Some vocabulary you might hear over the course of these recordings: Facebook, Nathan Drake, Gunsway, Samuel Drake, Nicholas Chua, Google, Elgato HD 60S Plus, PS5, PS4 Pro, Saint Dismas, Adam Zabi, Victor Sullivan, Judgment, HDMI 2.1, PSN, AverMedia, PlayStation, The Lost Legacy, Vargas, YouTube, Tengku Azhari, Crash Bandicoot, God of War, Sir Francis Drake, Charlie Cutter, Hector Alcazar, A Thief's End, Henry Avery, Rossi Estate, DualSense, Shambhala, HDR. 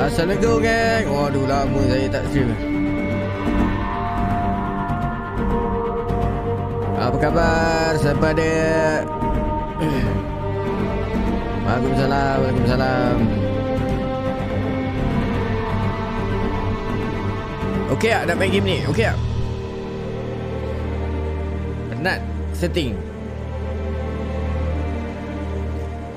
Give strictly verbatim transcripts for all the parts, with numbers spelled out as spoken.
Assalamualaikum gang. Waduh, lama saya tak stream. Apa khabar? Siapa dia? Waalaikumsalam. Waalaikumsalam. Okey tak nak main game ni? Okey tak? Penat setting.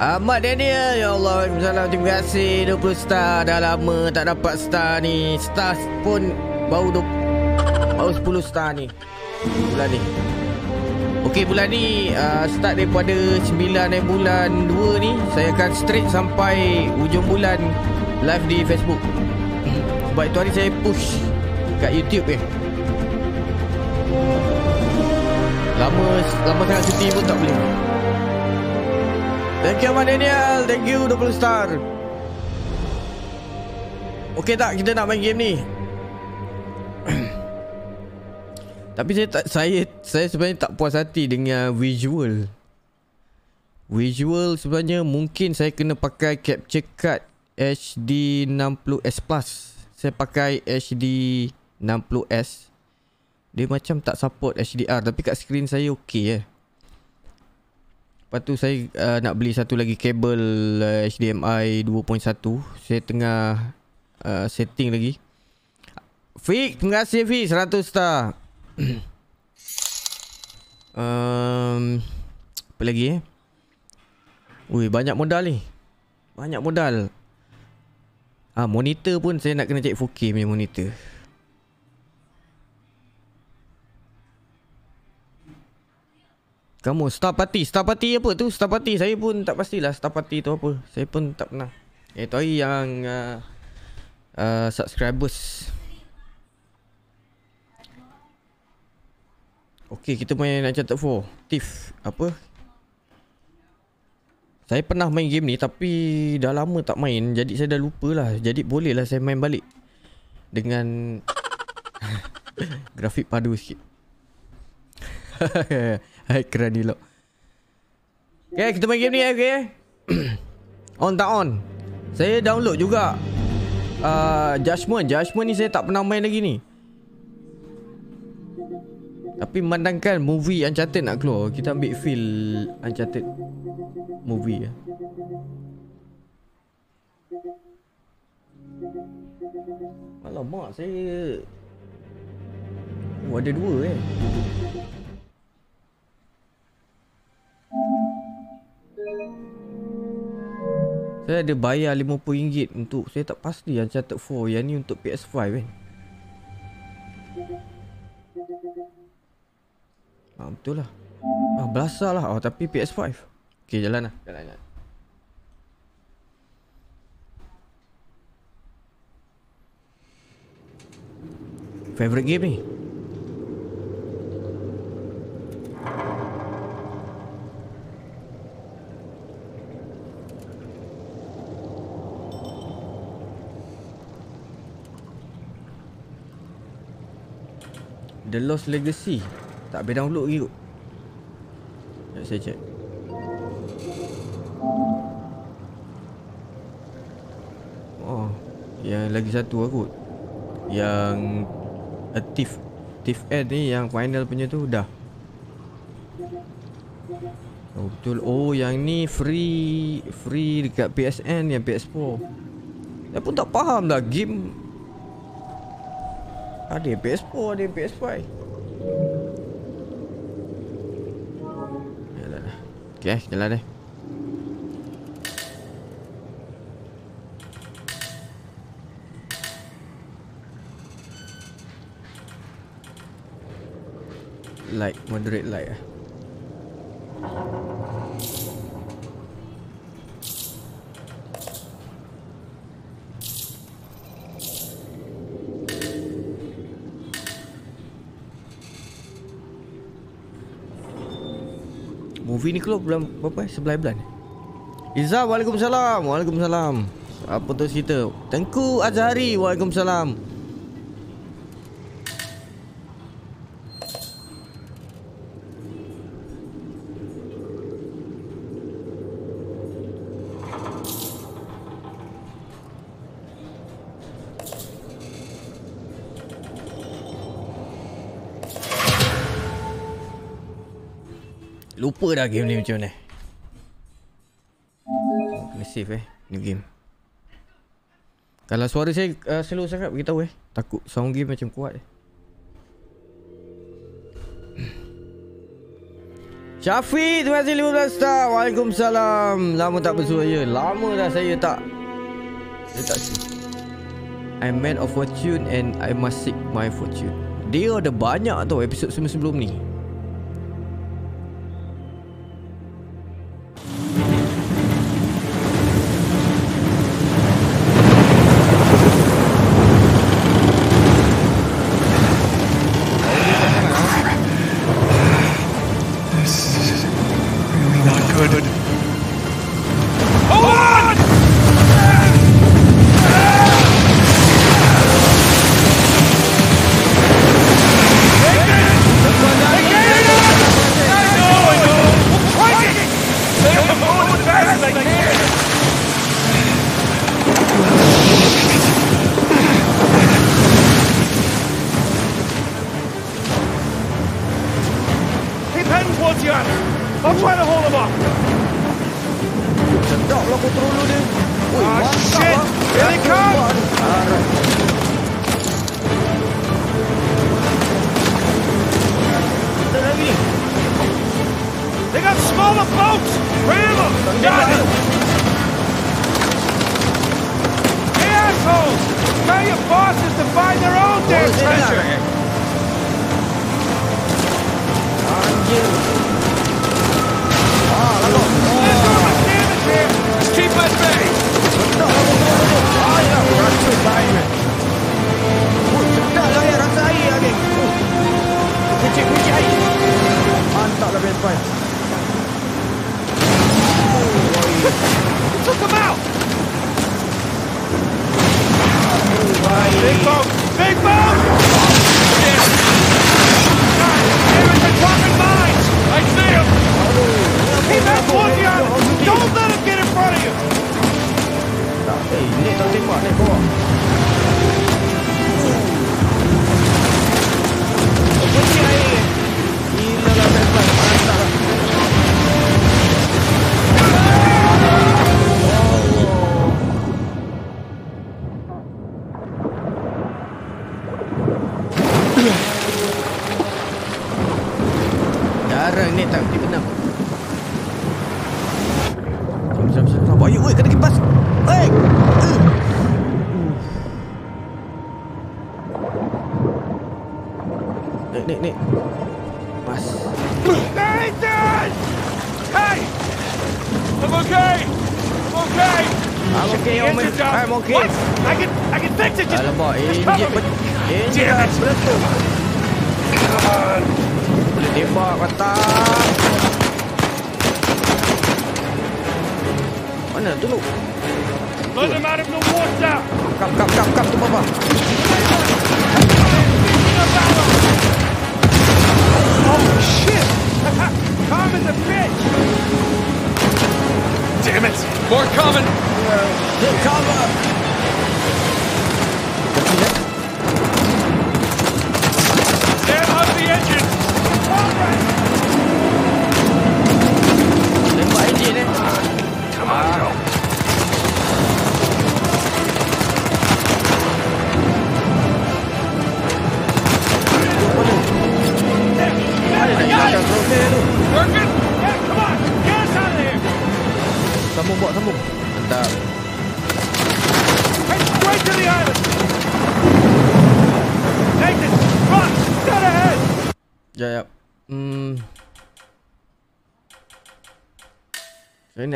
Ahmad Daniel, ya Allah, waalaikumsalam. Terima kasih dua puluh star. Dah lama tak dapat star ni. Star pun baru baru sepuluh star ni. Bulan ni. Okey, bulan ni uh, start daripada sembilan bulan dua ni, saya akan straight sampai hujung bulan live di Facebook. Sebab itu hari saya push kat YouTube eh. Lama lama sangat cuti pun tak boleh. Thank you Ahmad Daniel, thank you dua puluh star. Okey tak, kita nak main game ni. Tapi saya tak, saya saya sebenarnya tak puas hati dengan visual. Visual sebenarnya mungkin saya kena pakai capture card H D enam puluh S Plus. Saya pakai H D enam puluh S. Dia macam tak support H D R, tapi kat skrin saya okey eh. Lepas tu saya uh, nak beli satu lagi kabel uh, H D M I dua titik satu. Saya tengah uh, setting lagi. Fik, terima kasih Fik, seratus star. um, Apa lagi eh? Ui, banyak modal ni. Banyak modal. Ah, monitor pun saya nak kena cek four K punya monitor. Kamu Star Party, Star Party apa tu? Star Party, saya pun tak pastilah Star Party tu apa. Saya pun tak pernah. Eh, tu hari yang uh, uh, subscribers. Okey, kita main Uncharted four. Thief, apa? Saya pernah main game ni tapi dah lama tak main. Jadi saya dah lupalah. Jadi bolehlah saya main balik dengan grafik padu sikit. Hai kerani lo. Okay, kita main game ni okay. On tak on? Saya download juga uh, Judgment. Judgment ni saya tak pernah main lagi ni. Tapi memandangkan movie Uncharted nak keluar, kita ambil feel Uncharted movie lah. Alamak, saya oh, ada dua eh. Saya ada bayar lima puluh ringgit untuk, saya tak pasti Uncharted four yang ni untuk P S five kan. Ah, betul lah. Ah, belasah lah. Oh, tapi P S five. Okay, jalan lah. Jalan lah. Favorite game ni. The Lost Legacy. Tak boleh download lagi kot. Sekejap saya check. Oh, yang lagi satu lah kot. Yang uh, Thief Thief End ni, yang final punya tu dah. Oh betul. Oh yang ni free. Free dekat P S N, yang P S four. Saya pun tak faham lah game. Ada yang P S four, ada yang P S five. Yalah dah. Okay, jalan deh. Light, moderate light lah. Movie ni keluar bulan berapa? sebelas bulan. Izzah, waalaikumsalam. Waalaikumsalam. Apa tu cerita? Tengku Azhari. Waalaikumsalam. Lupa dah game ni macam mana. Oh, kena save eh new game. Kalau suara saya uh, slow sangat beritahu eh. Takut sound game macam kuat eh. Syafiq terima kasih lima belas star. Waalaikumsalam. Lama tak bersuara. Lama dah saya tak Saya tak I'm man of fortune and I must seek my fortune. Dia ada banyak tau episod sebelum ni.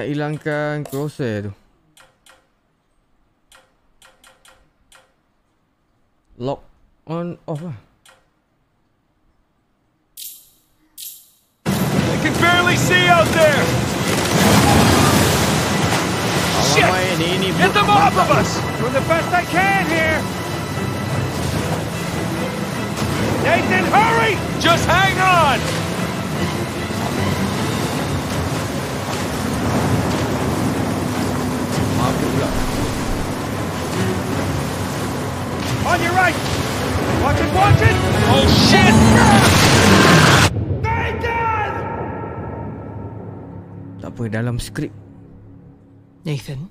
Hilangkan crosshair tu. Lock on off lah. I can barely see out there. Shit. any Get them off of us! Doing the best I can here! Nathan, hurry! Just hang on! On your right! Watch it, watch it! Oh shit! Nathan! Tak apa, dalam skrip. Nathan?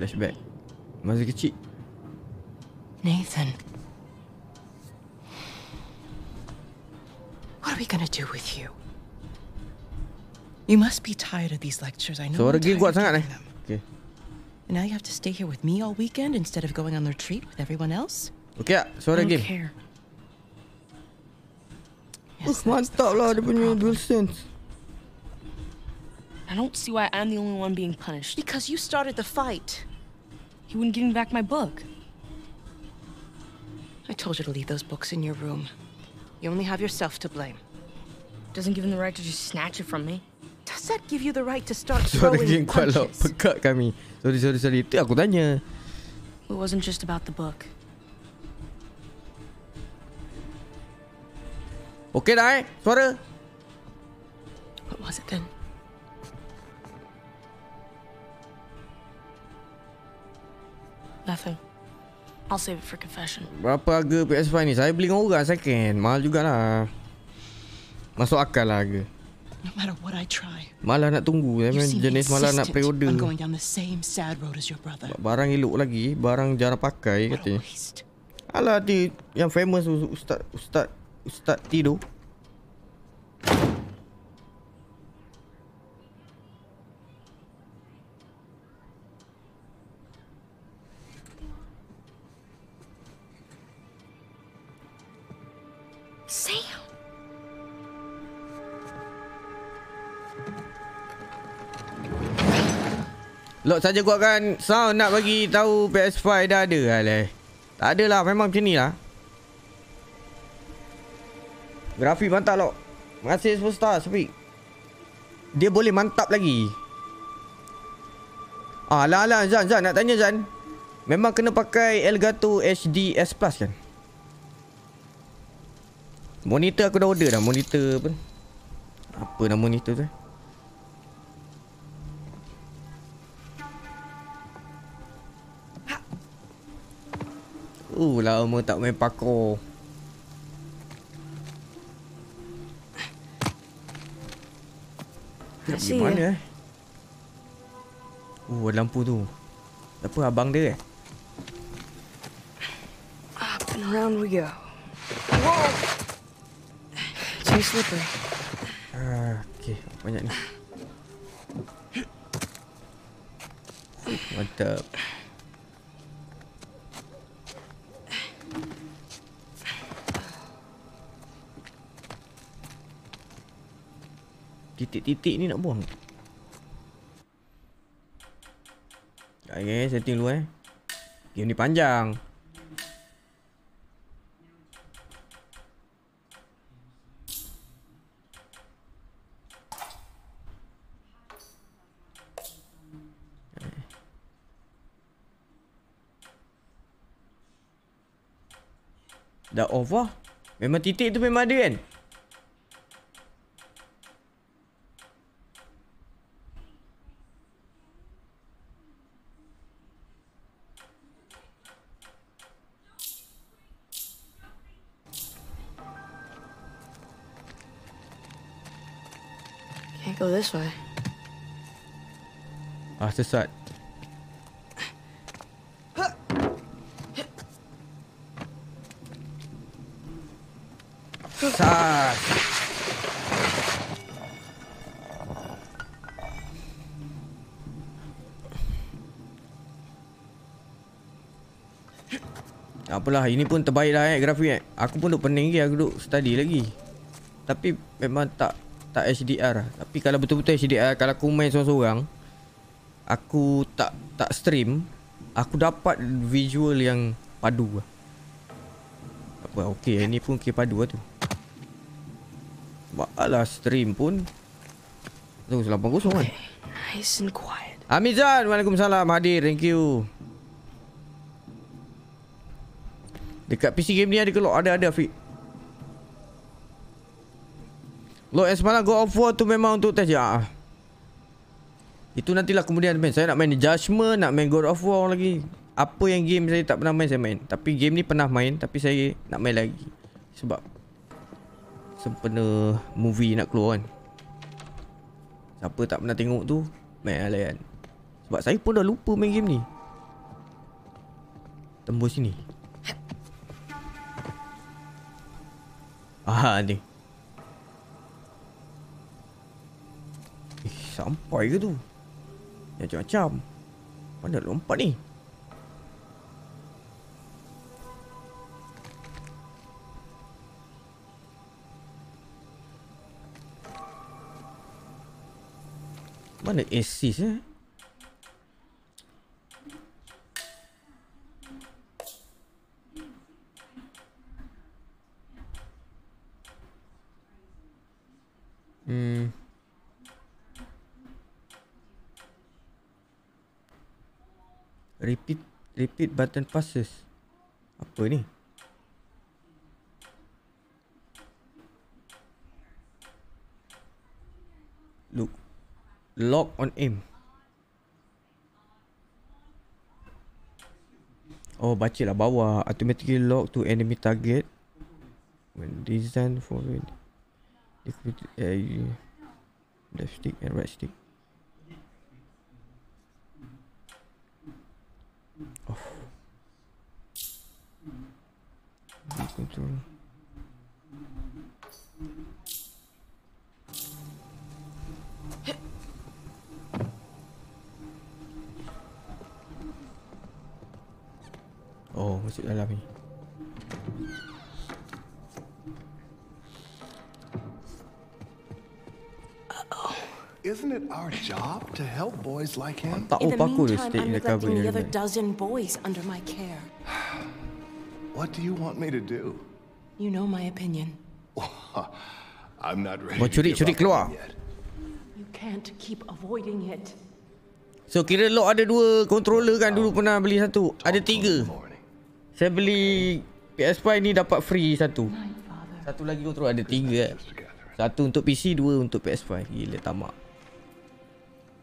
Flashback masa kecil. Nathan, what are we gonna do with you? You must be tired of these lectures. I know. So I'm tired of doing them. Okay. And now you have to stay here with me all weekend instead of going on the retreat with everyone else. Okay, suara game. I don't care. Yes, uh, mantap lah dia punya dual sense. I don't see why I'm the only one being punished. Because you started the fight. You wouldn't give me back my book. I told you to leave those books in your room. You only have yourself to blame. Doesn't give him the right to just snatch it from me. Does that give you the right to start throwing punches? Pekat kami. Sorry, sorry, sorry. Itu aku tanya. It wasn't just about the book. Okay dah eh, suara. What was it then? Nothing. I'll save it for confession. Berapa harga P S five ni? Saya beli dengan orang second. Mahal jugalah. Masuk akal lah harga. No matter what I try. Malah nak tunggu. Saya jenis malah nak pre-order. Barang elok lagi, barang jarang pakai katanya. Alah dia yang famous ustaz ustaz ustaz tidur. Lok saja gua akan sound nak bagi tahu P S five dah ada. Alah. Tak adalah, memang macam nilah. Grafik mantap lok. Makasih Superstar Speak. Dia boleh mantap lagi. Ah, alah alah Zan, Zan nak tanya Zan. Memang kena pakai Elgato H D S Plus kan? Monitor aku dah order dah, monitor apa? Apa nama monitor tu? Uh, lama tak main parkour. Nak pergi mana eh? Uh, ada lampu tu. Tak apa, abang dia eh? Up and around we go. Whoa! Too slippery. Ah, okay. Banyak ni. Mantap. Titik-titik ni nak buang. Okay, setting dulu eh. Game ni panjang. Dah off lah. Memang titik tu memang ada kan? Go this way. Ah, sesat. Sesat. Apalah, ini pun terbaik lah eh grafik eh. Aku pun duk pening lagi, aku duk study lagi. Tapi memang tak tak H D R lah. Tapi kalau betul-betul H D R, kalau aku main seorang-seorang, aku tak tak stream, aku dapat visual yang padu lah. Apa, okey, ini pun okey padu lah tu. Sebab alah stream pun tu lapan kosong kan. nice and quiet. Amizan, waalaikumsalam, hadir, thank you. Dekat P C game ni ada ke lock? Ada, ada Afiq. Lock yang semalam God of War tu memang untuk test je. Ah, itu nantilah kemudian main. Saya nak main Judgment, nak main God of War lagi. Apa yang game saya tak pernah main, saya main. Tapi game ni pernah main, tapi saya nak main lagi. Sebab sempena movie nak keluar kan. Siapa tak pernah tengok tu, main layan. Sebab saya pun dah lupa main game ni. Tembus sini. Ah ni. Eh, sampai ke tu? Macam-macam. Mana lompat ni? Mana assist eh? Hmm. Repeat repeat button passes. Apa ni? Look. Lock on aim. Oh, bacalah bawah. Automatically lock to enemy target when designed for it. Left stick and right stick off. Control. Oh, masuk dalam ni. Isn't it our job to help boys like him? In the meantime, I'm neglecting the other dozen boys under my care. What do you want me to do? You know my opinion. I'm not ready. Curi, curi keluar. You can't keep avoiding it. So kira lock ada dua controller kan, dulu pernah beli satu. Ada tiga. Saya beli P S five ni dapat free satu. Satu lagi controller ada tiga kan. Satu untuk P C, dua untuk P S five. Gila tamak.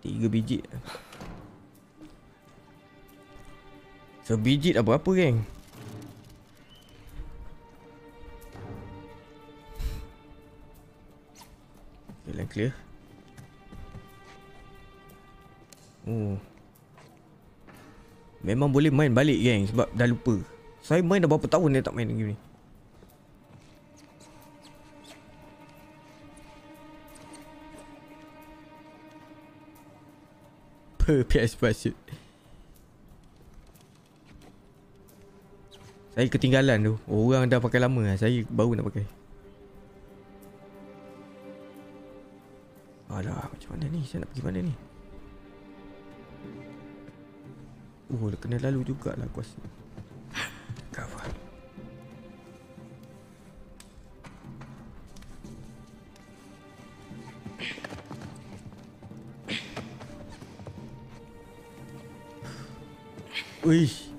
Tiga biji. Sebiji dah berapa geng? Clear, clear. Oh. Memang boleh main balik geng sebab dah lupa. Saya main dah berapa tahun dah tak main game ni. P S five. Saya ketinggalan tu. Orang dah pakai lama lah. Saya baru nak pakai. Alah, macam mana ni? Saya nak pergi mana ni? Oh, kena lalu jugalah kuasa. Cover. Uish.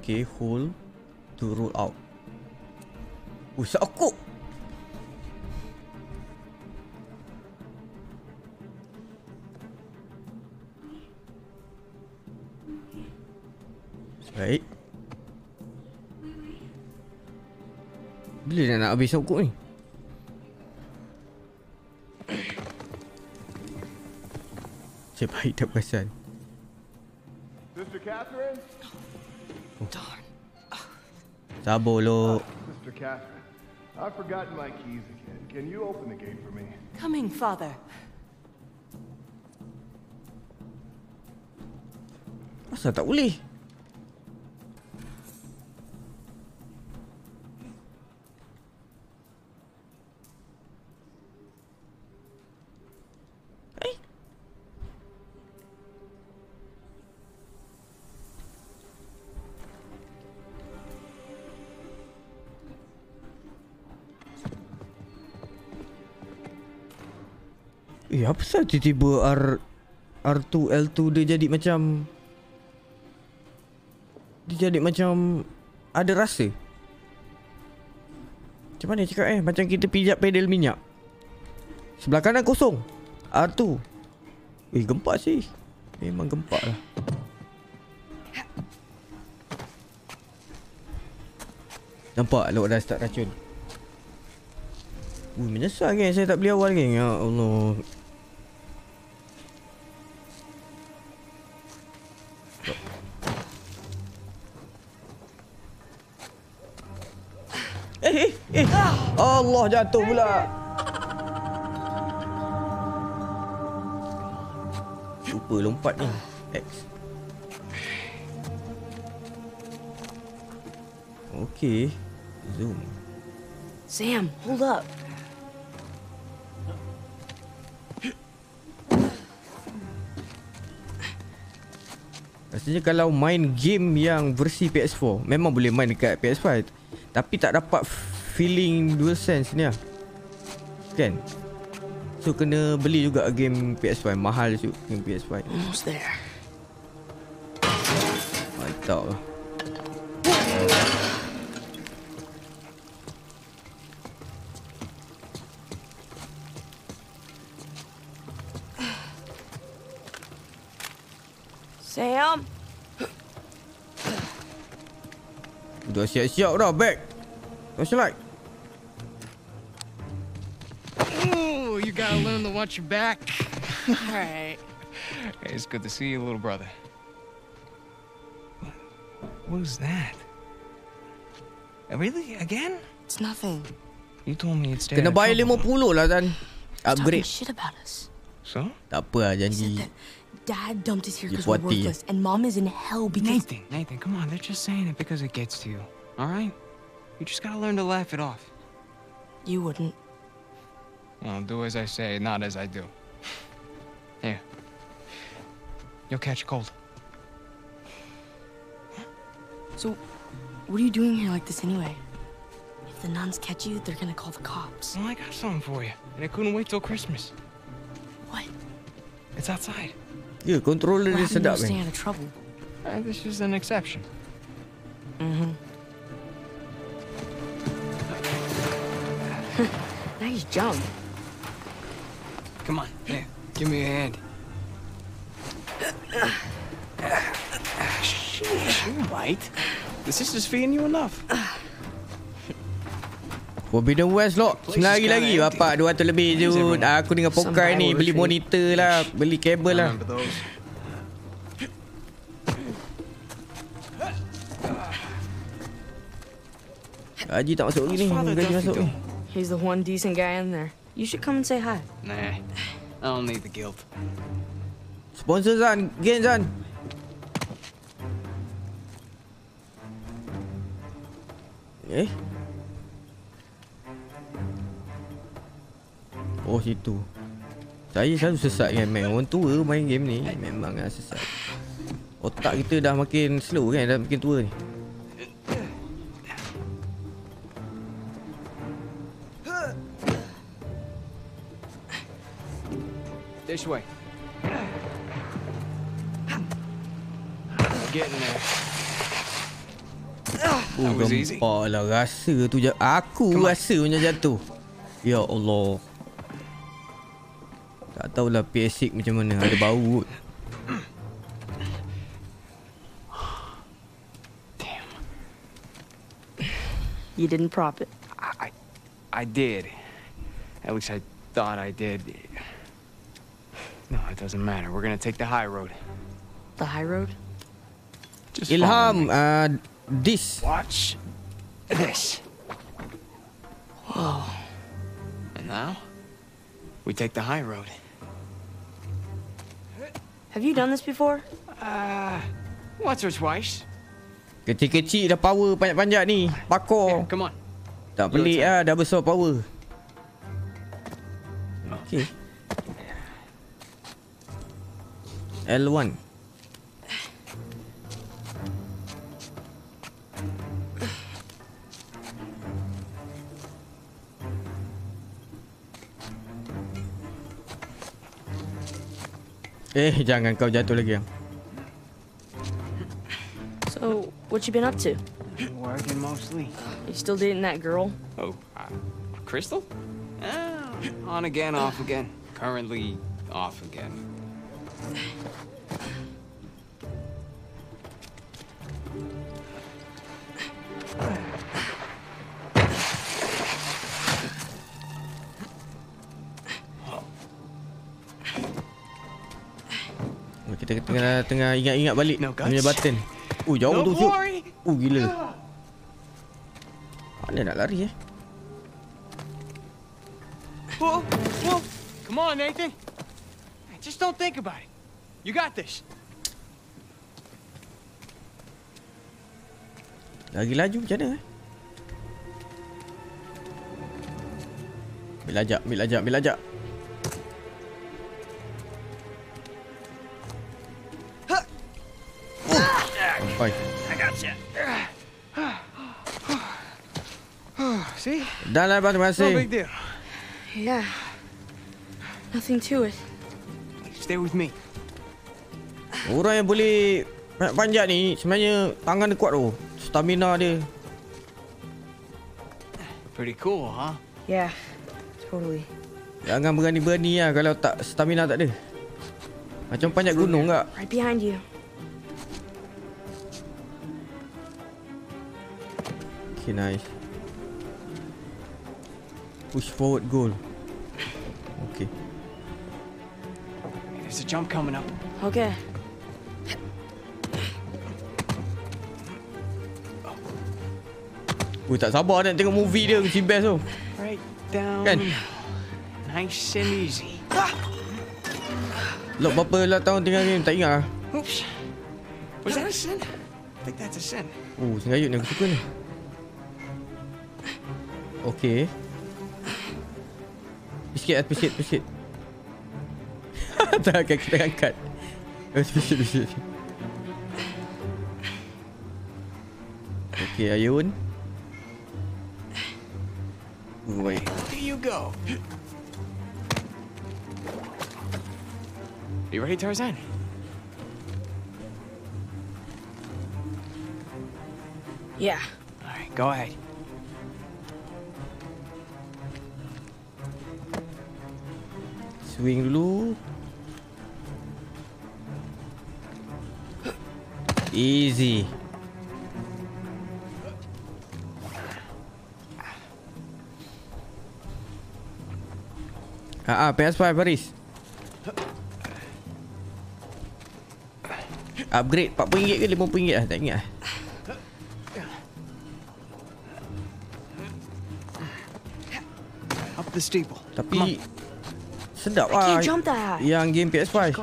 Okay, hold to roll out. Usah aku. Baik. Bila dah nak habis sokok ni? Cik baik tak perasan. Sister Catherine? Oh. Darn. Sabar lo. Sister Catherine, I've forgotten my keys again. Can you open the gate for me? Coming, Father. Masa tak boleh? Eh, apa sahaja tiba-tiba R, R two L two dia jadi macam, dia jadi macam ada rasa. Macam mana cakap eh, macam kita pijak pedal minyak. Sebelah kanan kosong, R two. Eh, gempak sih. Memang gempak lah. Nampak lok dah start racun. Ui, menyesal geng, saya tak beli awal geng. Ya Allah. Eh eh eh. Allah, jatuh pula. Lupa lompat ni. X. Okay. Zoom. Sam, hold up. Rasanya kalau main game yang versi P S four, memang boleh main dekat P S five, tapi tak dapat feeling DualSense ni lah, kan? So kena beli juga game P S five. Mahal juga game P S five. Almost there. Mantap lah. Sam, dah siap-siap dah bag. Flashlight. Ooh, you gotta learn to watch your back. Alright. Hey, it's good to see you, little brother. What was that? Really? Again? It's nothing. You told me it's dead. Kena bayar lima puluh lah dan upgrade. So? Tak apa lah, janji. Dad dumped us here because we're worthless, and Mom is in hell because Nathan, Nathan, come on, they're just saying it because it gets to you, all right? You just gotta learn to laugh it off. You wouldn't. Well, do as I say, not as I do. Here, you'll catch cold. So, what are you doing here like this anyway? If the nuns catch you, they're gonna call the cops. Well, I got something for you, and I couldn't wait till Christmas. What? It's outside. Ya, yeah, controller dia sedap kan. And this is an exception. Mhm. Nice jump. Come on. There. Give me a hand. Shit, you're right. The sister's feeding you enough. Forbidden West lock. Senari lagi bapak dua ratus lebih je. Aku dengan Pokai ni beli monitor lah, beli kabel lah. Haji tak masuk lagi ni. Gaji masuk ni. He's the one decent guy in there. You should come and say hi. Nah. I don't need the guilt. Sponsor Zan, gain Zan. Eh? Oh, situ. Saya selalu sesat kan main. Orang tua main game ni memang lah sesat. Otak kita dah makin slow kan, dah makin tua ni. This way. Get in there. Oh, gempak lah rasa tu je. Aku rasa punya jatuh. Ya Allah. Tak tahulah P S six macam mana, ada bau. Damn. You didn't prop it. I, I I did. At least I thought I did. No, it doesn't matter. We're gonna take the high road. The high road? Just Ilham, uh, this. Watch this. Whoa. And now we take the high road. Have you done this before? Uh, once or twice. Kecil-kecil dah power panjat-panjat ni. Pakor. Come on. Tak pelik ah, dah besar power. Okay. L one. Eh, jangan kau jatuh lagi, Yang. So, what you been up to? Working mostly. You still dating that girl? Oh, uh, Crystal? Uh, on again, off again. Currently off again. Kita tengah, tengah ingat-ingat balik punya button. Oh, jauh tu. Oh, gila. Mana nak lari eh? Whoa, whoa. Come on, Nathan. Just don't think about it. You got this. Lagi laju macam mana eh? Ambil ajak, ambil ajak, ambil ajak. Oi. I gotcha. See? Dah lah, terima kasih. No big deal. Yeah. Nothing to it. Stay with me. Orang yang boleh nak panjat ni sebenarnya tangan dia kuat tu. Stamina dia. Pretty cool, huh? Yeah. Totally. Jangan berani-berani lah kalau tak stamina tak ada. Macam panjat gunung tak? Right behind you. Okay, nice. Push forward goal. Okay. There's a jump coming up. Okay. Ui, tak sabar nak tengok movie dia. Si best tu. Right down. Kan? Nice and easy. Look, berapa lah tahun tinggal game. Tak ingat lah. Oops. Was that a sin? I think that's a sin. Oh, sengayut ni. Aku suka ni. Okey. Biskit, biskit, biskit. Tak akan kita angkat. Biskit, biskit. Okey, ayun. Wait. Here you go. You ready, Tarzan? Yeah. All right, go ahead. Swing dulu. Easy. Ah, ah, P S five Paris. Upgrade empat puluh ringgit ke lima puluh ringgit lah, tak ingat lah. Up the steeple. Tapi sedap lah yang game P S five.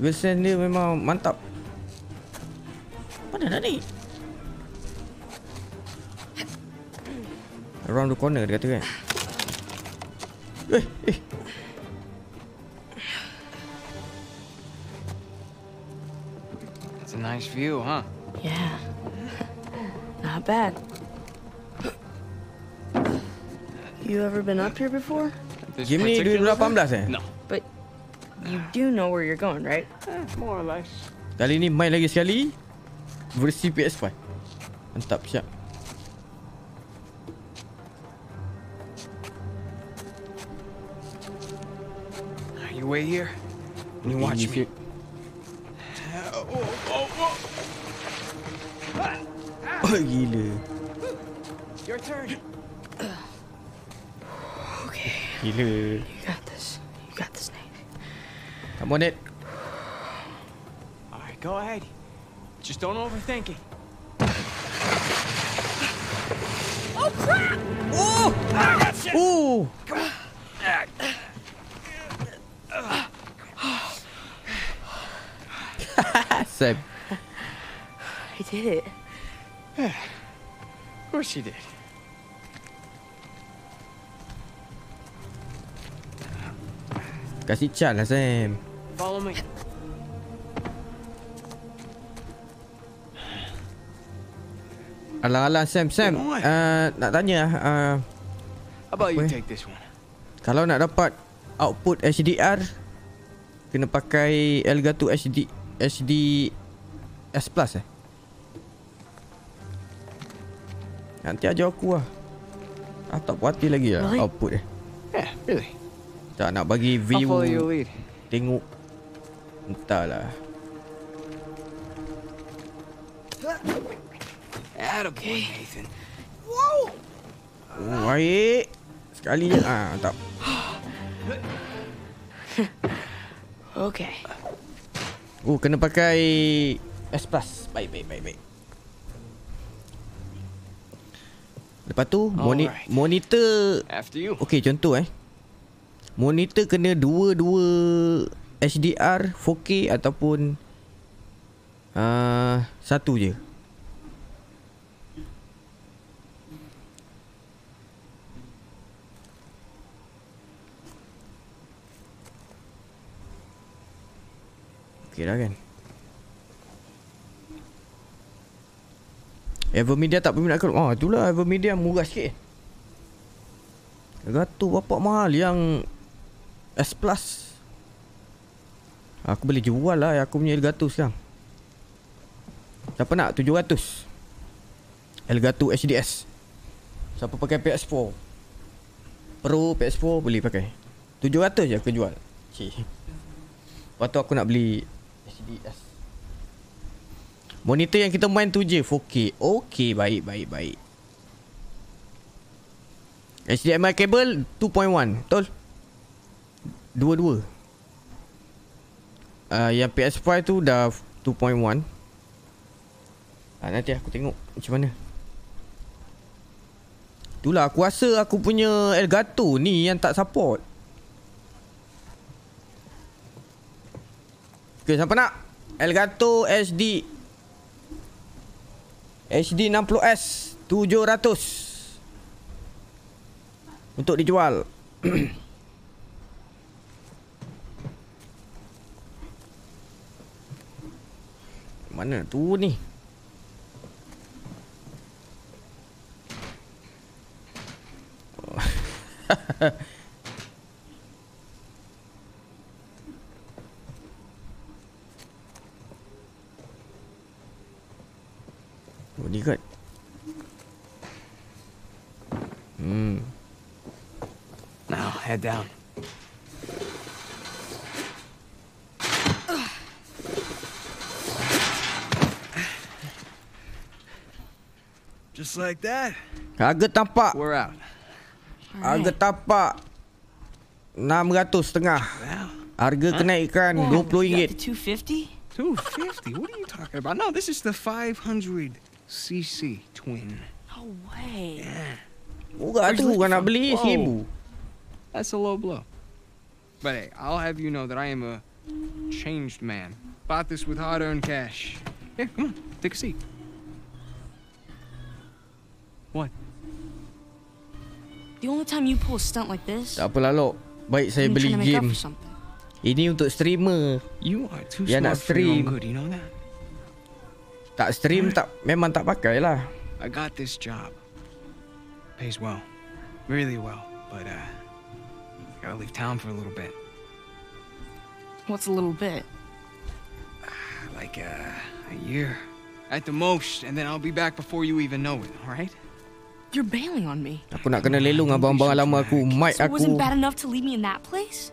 Wilson dia memang mantap. Mana dah ni? Around the corner dia kata kan. Eh, eh. It's a nice view, huh? Yeah. Not bad. You ever been up here before? Give me twenty eighteen eh? No. But you do know where you're going, right? Eh, more or less. Kali ni main lagi sekali versi P S five. Mantap siap. Are you wait here? You watch me. Oh, oh, oh. Oh, gila. Your turn. Gila. You got this. You got this, Nate. Come on, Nate. All right, go ahead. Just don't overthink it. Oh crap! Oh! Gotcha. Oh! Come on. Same. I did it. Yeah. Of course you did. Kasih chance lah, Sam. Follow me. Alah, alah, Sam, Sam. Uh, nak tanya lah. Uh, How about you take this one? Kalau nak dapat output H D R, kena pakai Elgato H D H D S Plus eh. Nanti ajar aku lah. Ah, tak puas hati lagi lah output dia. Eh, really? Tak nak bagi view. Tengok. Entahlah. Aduh, Nathan. Wow. Baik. Sekali je. Ah, tak. Okey. Oh, kena pakai S Plus. Baik, baik, baik, baik. Lepas tu moni right. monitor okey contoh eh. Monitor kena dua-dua H D R four K ataupun uh, satu je. Okey dah kan. AverMedia tak berminat ke? Ah, itulah AverMedia murah sikit. Gato bapak mahal yang S Plus. Aku boleh jual lah aku punya Elgato sekarang. Siapa nak? seven hundred. Elgato H D S. Siapa pakai P S four Pro, P S four boleh pakai. seven hundred je aku jual. Cik. Lepas tu aku nak beli H D S. Monitor yang kita main tu je four K. Okey, baik, baik, baik. H D M I kabel two point one. Betul? Dua-dua. Uh, yang P S five tu dah two point one. Ha, nanti aku tengok macam mana. Itulah aku rasa aku punya Elgato ni yang tak support. Okey, siapa nak? Elgato H D H D sixty S seven hundred untuk dijual. Mana tu ni? Oh. Bodyguard. Hmm. Now head down. Just like that. Harga tapak. We're out. Harga tapak six hundred setengah. Harga kenaikan twenty ringgit. two fifty? two fifty? What are you talking about? No, this is the five hundred C C twin. No way. Yeah. Murah tu kan nak beli seribu. That's a low blow. But hey, I'll have you know that I am a changed man. Bought this with hard-earned cash. Yeah, come on, take a seat. What? The only time you pull a stunt like this. Tak apa lah, Lok. Baik saya beli game. Ini untuk streamer. You are too smart nak stream. For your own good, you know that? Tak stream tak memang tak pakai lah. I got this job. Pays well, really well, but uh, I gotta leave town for a little bit. What's a little bit? Uh, like uh, a year, at the most, and then I'll be back before you even know it. All right? You're bailing on me. Aku nak kena lelong abang-abang lama aku, mic aku. So it wasn't bad enough to leave me in that place?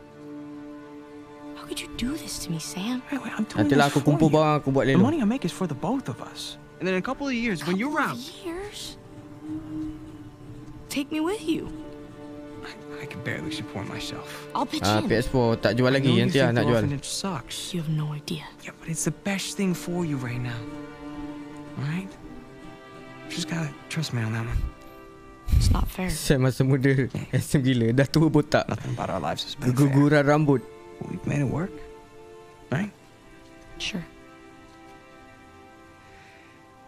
How could you do this to me, Sam? Wait, wait, I'm doing this for you. The money I make is for the both of us, and then in a couple of years when you're out. Years? Take me with you. I, I can barely support myself. I'll pitch in. Ah, P S four tak jual lagi, nanti ah nak jual. You have no idea. Yeah, but it's the best thing for you right now. All right? Just gotta trust me on that one. It's not fair. Saya masa muda, handsome gila, dah tua botak. Guguran rambut. We've made it work. Right? Sure.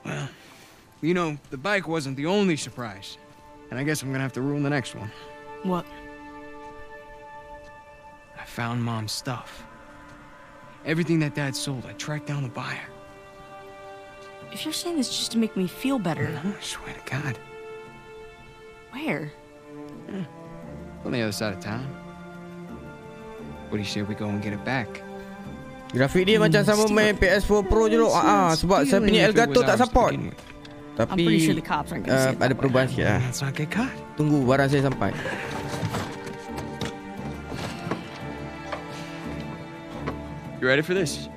Well, you know, the bike wasn't the only surprise. And I guess I'm gonna have to ruin the next one. What? I found Mom's stuff. Everything that Dad sold, I tracked down the buyer. If you're saying this just to make me feel better... No, I swear to God. Where? Yeah. On the other side of town. What do you say we go and get it back? Grafik dia hmm, macam sama main P S four Pro je dulu. Ah, sebab saya punya Elgato tak support. Tapi sure uh, ada perubahan sikit lah. Tunggu barang saya sampai. You ready for this?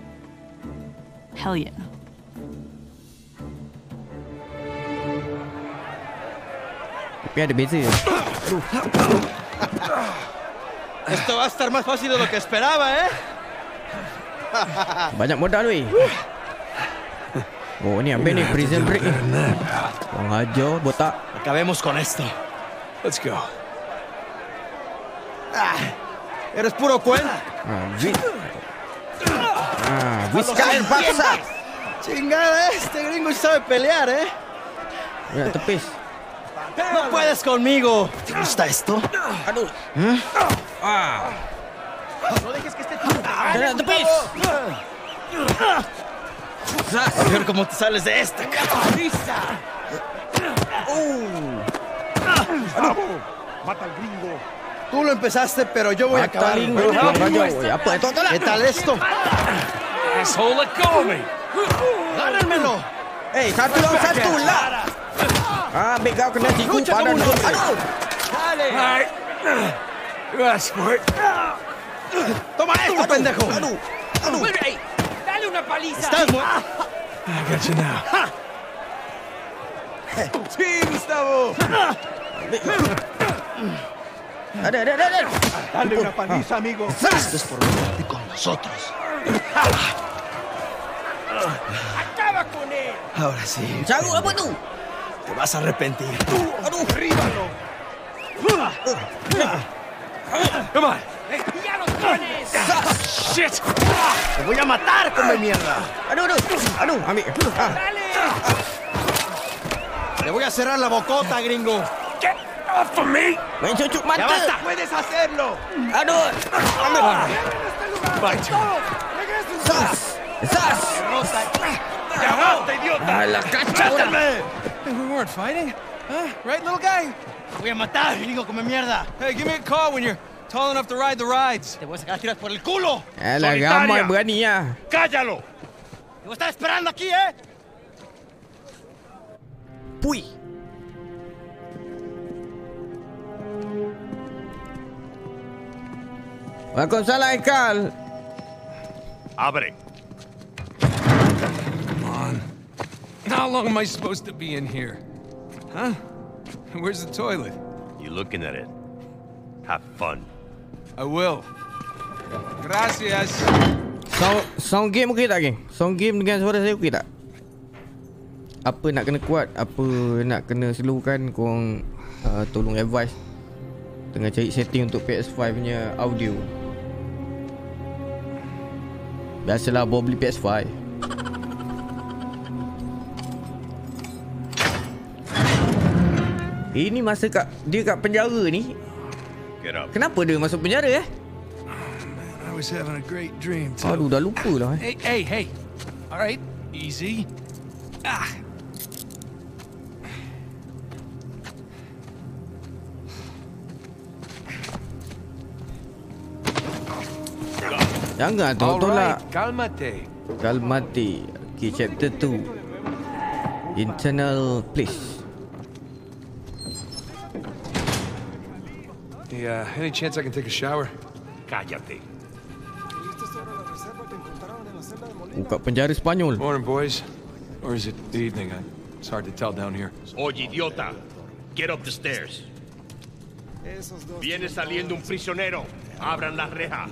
Hell yeah. Tapi ada beza. Esto va a estar más fácil de lo que esperaba, eh? Banyak modal weh. Oh ni ambil ni prison break ni. Orang ajar botak. Acabemos con esto. Let's go. Ah, eres puro cuenta. Ah, visca el pasa. Chingada, este gringo sabe pelear, eh. Mira, tepis. No puedes conmigo. ¿Te gusta esto? ¿Eh? Ah. No dejes que esté tepis. A ver cómo te sales de esta cabeza. Oh. Mata al gringo. Tú lo empezaste, pero yo voy a acabar. ¿Qué tal esto? Asshole, let go of me. Gánenmelo. Hey, sátula, sátula. Ah, big guy kena tipu pada dulu. Dale. Vas, güey. Toma esto, pendejo. Aduh. Aduh. Una paliza. Estás muerto. I got you now. Sí, Gustavo. Dale, dale, dale. Dale una paliza, amigo. Esto es por mí con nosotros. Acaba con él. Ahora sí. Chago, apa tu? Te vas a arrepentir. Aduh, ríbalo. Come on. Shit. Te voy a matar, come mierda. Anu, anu, anu, amigo. Ah. Dale. Le voy a cerrar la bocota, gringo. Get off of me. Ven, chuchu, mata. Ya basta. Puedes hacerlo. Anu. Vaya. Sas. Sas. Ya basta, idiota. A la cachátame. We weren't fighting, huh? Right, little guy? Te voy a matar, gringo, come mierda. Hey, give me a call when you're tall enough to ride the rides. Te voy a sacar tiras por el culo. A la gama, berani ya. Cállalo. Lo estás esperando aquí, eh. Puy. Waalaikumsalam, Ekal. Abre. Come on. How long am I supposed to be in here? Huh? Where's the toilet? You looking at it. Have fun. I will. Gracias. Sound, sound game okey tak, geng? Sound game dengan suara saya okey tak? Apa nak kena kuat, apa nak kena slowkan, korang uh, tolong advice. Tengah cari setting untuk P S five punya audio. Biasalah bawa beli P S five. Ini masa kat, dia kat penjara ni. Kenapa dia masuk penjara eh? Aduh, dah lupa lah eh. Hey, hey, hey. Alright, easy. Ah. Jangan tolak. Calmate. Calmate. Okay, chapter two. Internal place. Yeah, any chance I can take a shower? Cállate. Buka penjara Spanyol. Morning, boys. Or is it the evening? It's hard to tell down here. Oye, idiota. Get up the stairs. Viene saliendo un prisionero. Abran la reja.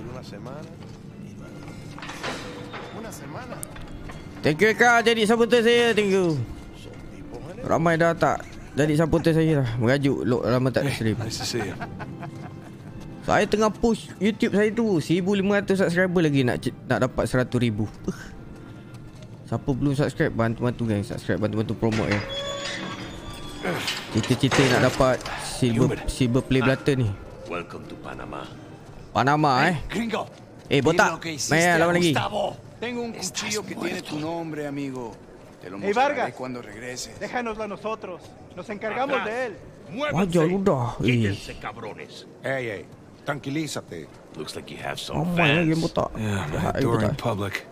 Thank you, Eka. Jadi supporter saya. Thank you. Ramai dah tak jadi supporter saya dah. Mengajuk. Lok lama tak stream. Nice to see you. Saya tengah push YouTube saya tu seribu lima ratus subscriber lagi nak nak dapat seratus ribu. Siapa belum subscribe, bantu-bantu guys, subscribe, bantu-bantu promote ya. Cita-cita nak dapat silver silver play belata ni. Welcome to Panama. Panama eh. Gringo. Eh botak. Main lawan lagi. Tengo un cuchillo que tiene tu nombre, amigo. Te lo mostraré cuando regreses. Déjanoslo a nosotros. Nos encargamos de él. Muévanse. Quítense cabrones. Hey, hey. Tranquilízate. Looks like you have some fans. Yeah, my adoring public.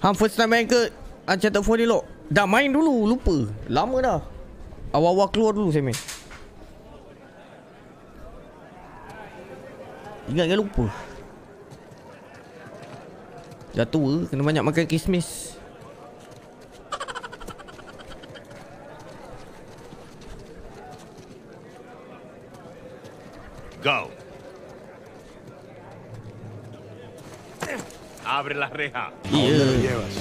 Hang first time main ke Uncharted four ni lok? Dah main dulu, lupa. Lama dah. Awal-awal keluar dulu saya main. Ingat jangan lupa. Dah tua, kena banyak makan kismis. Go. Abre la reja. Yeah. Lo llevas.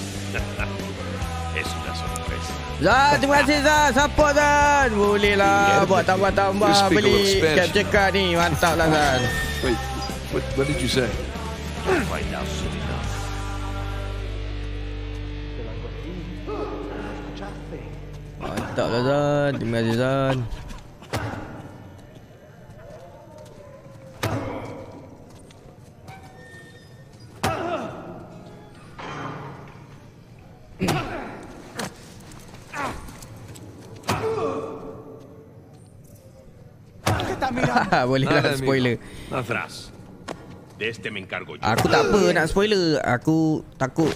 Es una sorpresa. Zah, terima kasih Zah. Support Zah. Boleh lah buat tambah-tambah. Beli capture card ni. Mantap lah Zah. Wait, what, what did you say? You'll find out soon enough. Mantap lah Zah. Terima kasih Zah. Boleh lah nak spoiler. Aku tak apa nak spoiler. Aku takut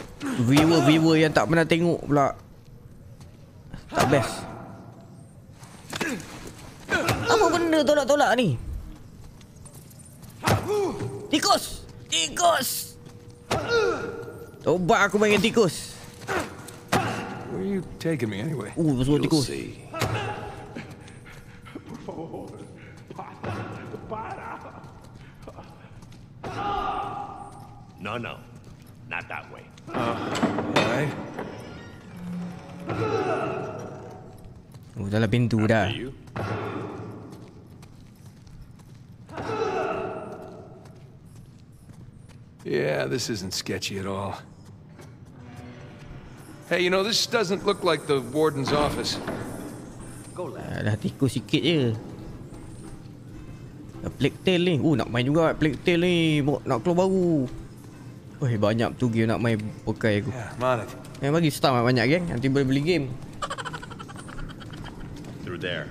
viewer-viewer yang tak pernah tengok pula. Tak best. Apa benda tolak-tolak ni? Tikus! Tikus! Tobat aku main tikus. Where are you taking me anyway? Oh, betul tikus. No, no, not that way. Uh, alright. Oh, dah lah pintu dah. Yeah, this isn't sketchy at all. Hey, you know, this doesn't look like the warden's office. Go lah. Dah tikus sikit je. Plague Tale ni. Oh, nak main juga Plague Tale ni. Nak keluar baru. Weh, banyak tu game nak main pakai aku. Main bagi star banyak geng, nanti boleh beli game. Through there.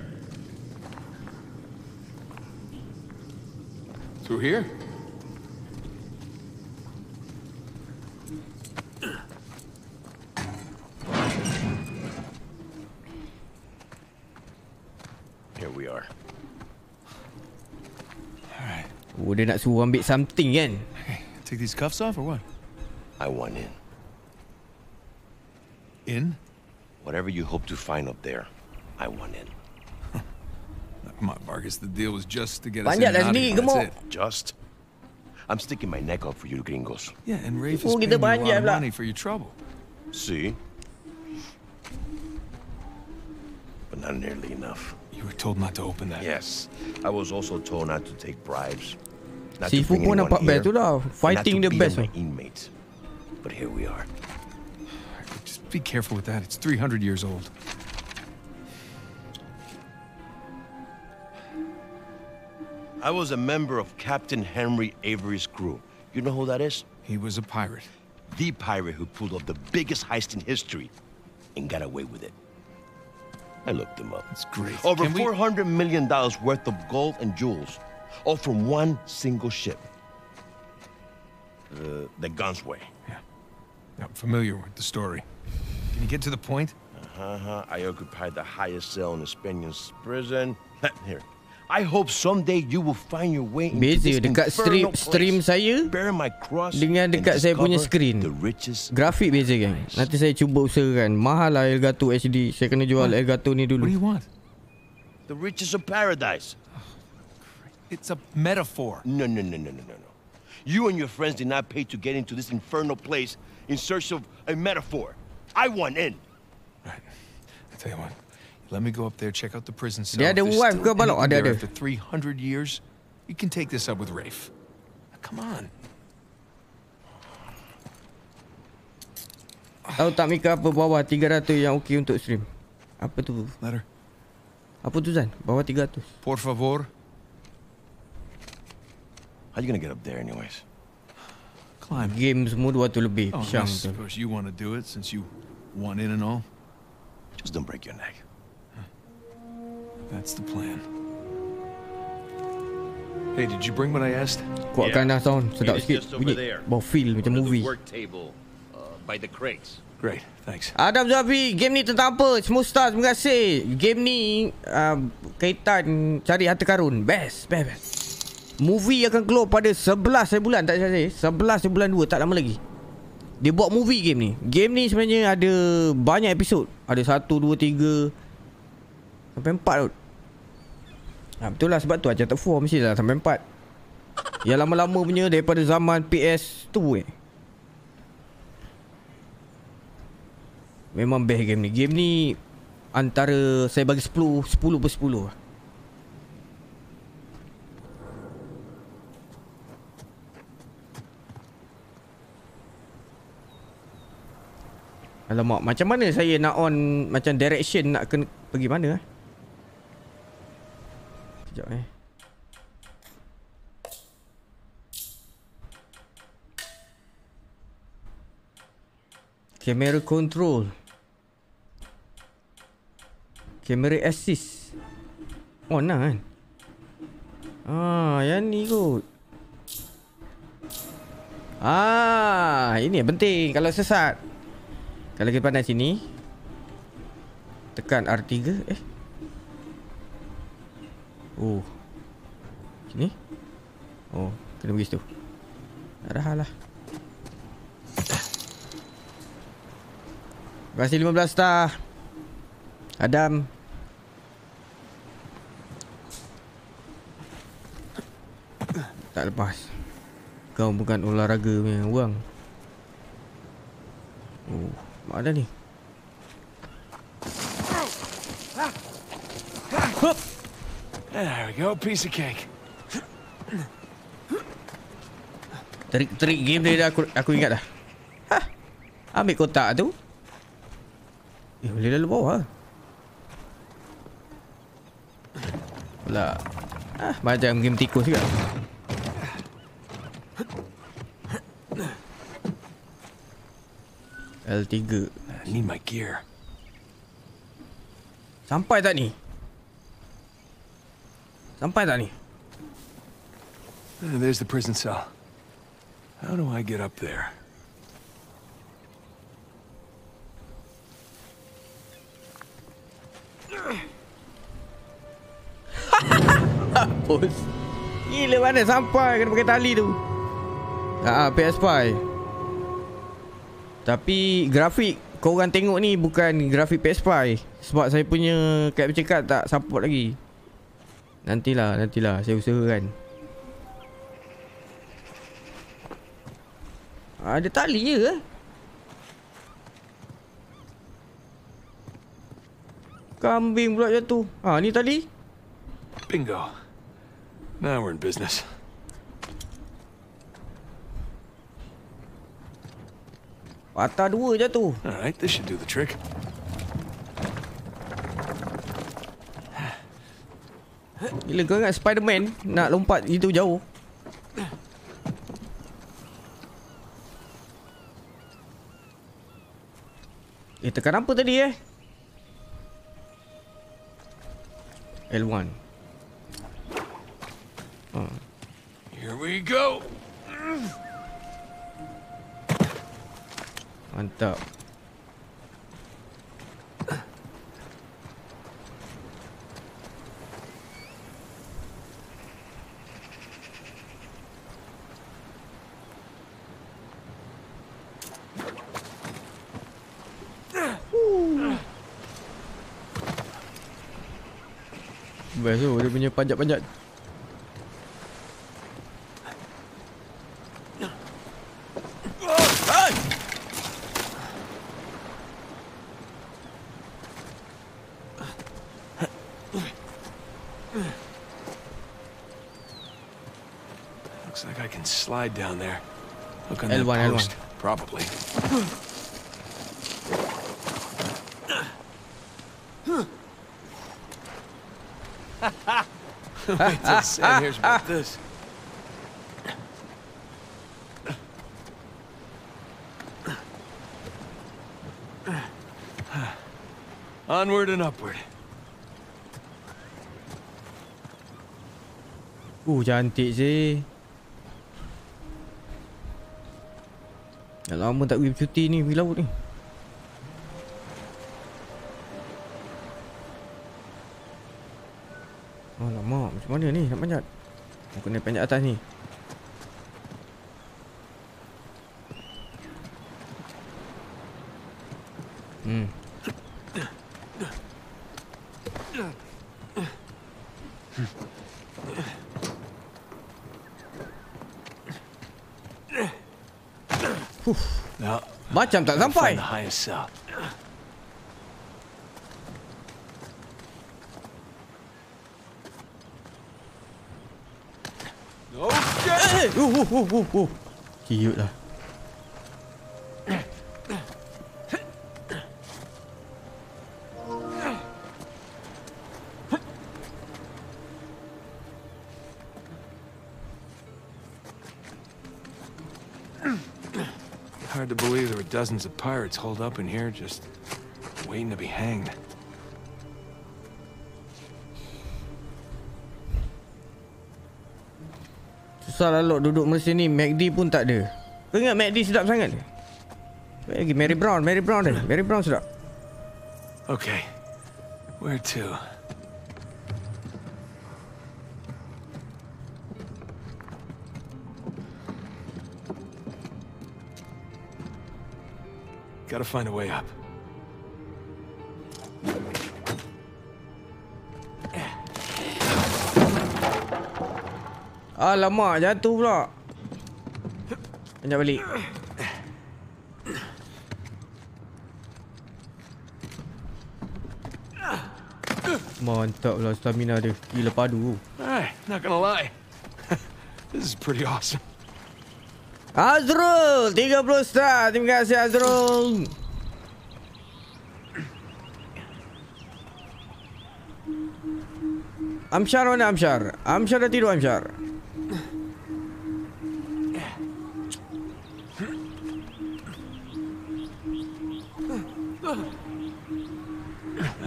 Through here? Here we are. Alright. Oh, dia nak suruh ambil something kan? Take these cuffs off or what? I want in. In? Whatever you hope to find up there, I want in. Come on, Marcus. The deal was just to get us in and out of here. That's it. Just? I'm sticking my neck out for you gringos. Yeah, and Rafe is paying you a lot of money for your trouble. See? But not nearly enough. You were told not to open that. Yes. I was also told not to take bribes. Sifu pun nampak best tu lah. Fighting the best. Inmates. But here we are. Just be careful with that. It's three hundred years old. I was a member of Captain Henry Avery's crew. You know who that is? He was a pirate. The pirate who pulled off the biggest heist in history and got away with it. I looked him up. It's great. Over four hundred million dollars worth of gold and jewels. All from one single ship. Uh, the Gunsway. Yeah. I'm familiar with the story. Can you get to the point? Uh-huh. I occupied the highest cell in the Spaniards' prison. Here. I hope someday you will find your way into Beza, this dekat stream, stream saya dengan dekat saya punya screen. Grafik beza kan? Nanti saya cuba usahakan. Mahal lah Elgato H D. Saya kena jual what? Elgato ni dulu. What do you want? The riches of paradise. It's a metaphor. No, no, no, no, no, no, no. You and your friends did not pay to get into this infernal place in search of a metaphor. I want in. Right. I tell you what. Let me go up there, check out the prison cell. There, the wife go balok. Ada ada. After three hundred years, you can take this up with Rafe. Come on. Tahu tak Mika apa bawah tiga ratus yang okey untuk stream? Apa tu? Letter. Apa tu Zan? Bawah tiga ratus. Por favor. How are you gonna get up there anyways? Climb. Games mood what will be. Oh, I suppose you want to do it since you want in and all. Just don't break your neck. Huh. That's the plan. Hey, did you bring what I asked? Kuat kan dah sound sedap sikit. Bunyi bau feel macam movie. By the crates. Great, thanks. Adam Zabi, game ni tentang apa? Semusta, terima kasih. Game ni uh, kaitan cari harta karun. Best, best, best. Movie akan keluar pada sebelas bulan, tak salah saya. sebelas bulan dua, tak lama lagi. Dia buat movie game ni. Game ni sebenarnya ada banyak episod. Ada satu, dua, tiga sampai empat kot. Ha, betul lah, sebab tu Uncharted empat mesti dah sampai empat. Yang lama-lama punya daripada zaman P S dua eh. Memang best game ni. Game ni antara saya bagi sepuluh, sepuluh per sepuluh. Alamak, macam mana saya nak on, macam direction nak kena pergi mana eh? Sekejap eh. Camera control, camera assist on lah kan. Ah, yang ni kot. Ah, ini yang penting. Kalau sesat, kalau kita pandai sini, tekan R tiga. Eh Oh Sini Oh kena pergi situ. Dah lah. Terima kasih lima belas star Adam. Tak lepas. Kau bukan olahraga punya orang. Oh, mak ada ni. Hup. There we go, piece of cake. Trik-trik game dia dah aku, aku ingat dah. Ha. Ambil kotak tu. Eh, boleh lalu bawah. Pula. Ah, macam game tikus juga. L tiga. I need my gear. Sampai tak ni? Sampai tak ni? There's the prison cell. How do I get up there? Bos. Gila mana sampai kena pakai tali tu. Ha, P S five. Tapi grafik kau orang tengok ni bukan grafik P S five, sebab saya punya capture card tak support lagi. Nantilah, nantilah saya usahakan. Ha, ada tali je ke? Kambing pula jatuh. Ha, ni tali. Bingo. Now we're in business. Patah dua jatuh. Alright, this should do the trick. Gila, kau ingat Spiderman nak lompat itu jauh. Eh, tekan apa tadi eh? L one. Oh. Here we go. Mantap. Best tu dia punya panjat-panjat. Looks like I can slide down there. Look on that post, probably. Wait till Sam hears about this. Onward and upward. Uh, cantik sih. Dah lama tak pergi bercuti ni, pergi laut ni. Alamak, macam mana ni nak panjat? Aku kena panjat atas ni. Hmm. Huh. Nah, macam tak sampai. Okay. Uh, uh, uh, uh, uh. Cute lah. Hard to believe there were dozens of pirates holed up in here just waiting to be hanged. Susah lah lot duduk Malaysia ni. McD pun tak ada. Kau ingat McD sedap sangat? Baik lagi Mary Brown, Mary Brown dah. Mary Brown sedap. Okay. Where to? Gotta find a way up. Alamak, jatuh pula. Panjat balik. Mantap lah stamina dia. Gila padu. Hey, not gonna lie. This is pretty awesome. Azrul, tiga puluh star. Terima kasih Azrul. Amshar mana Amshar? Amshar dah tidur Amshar.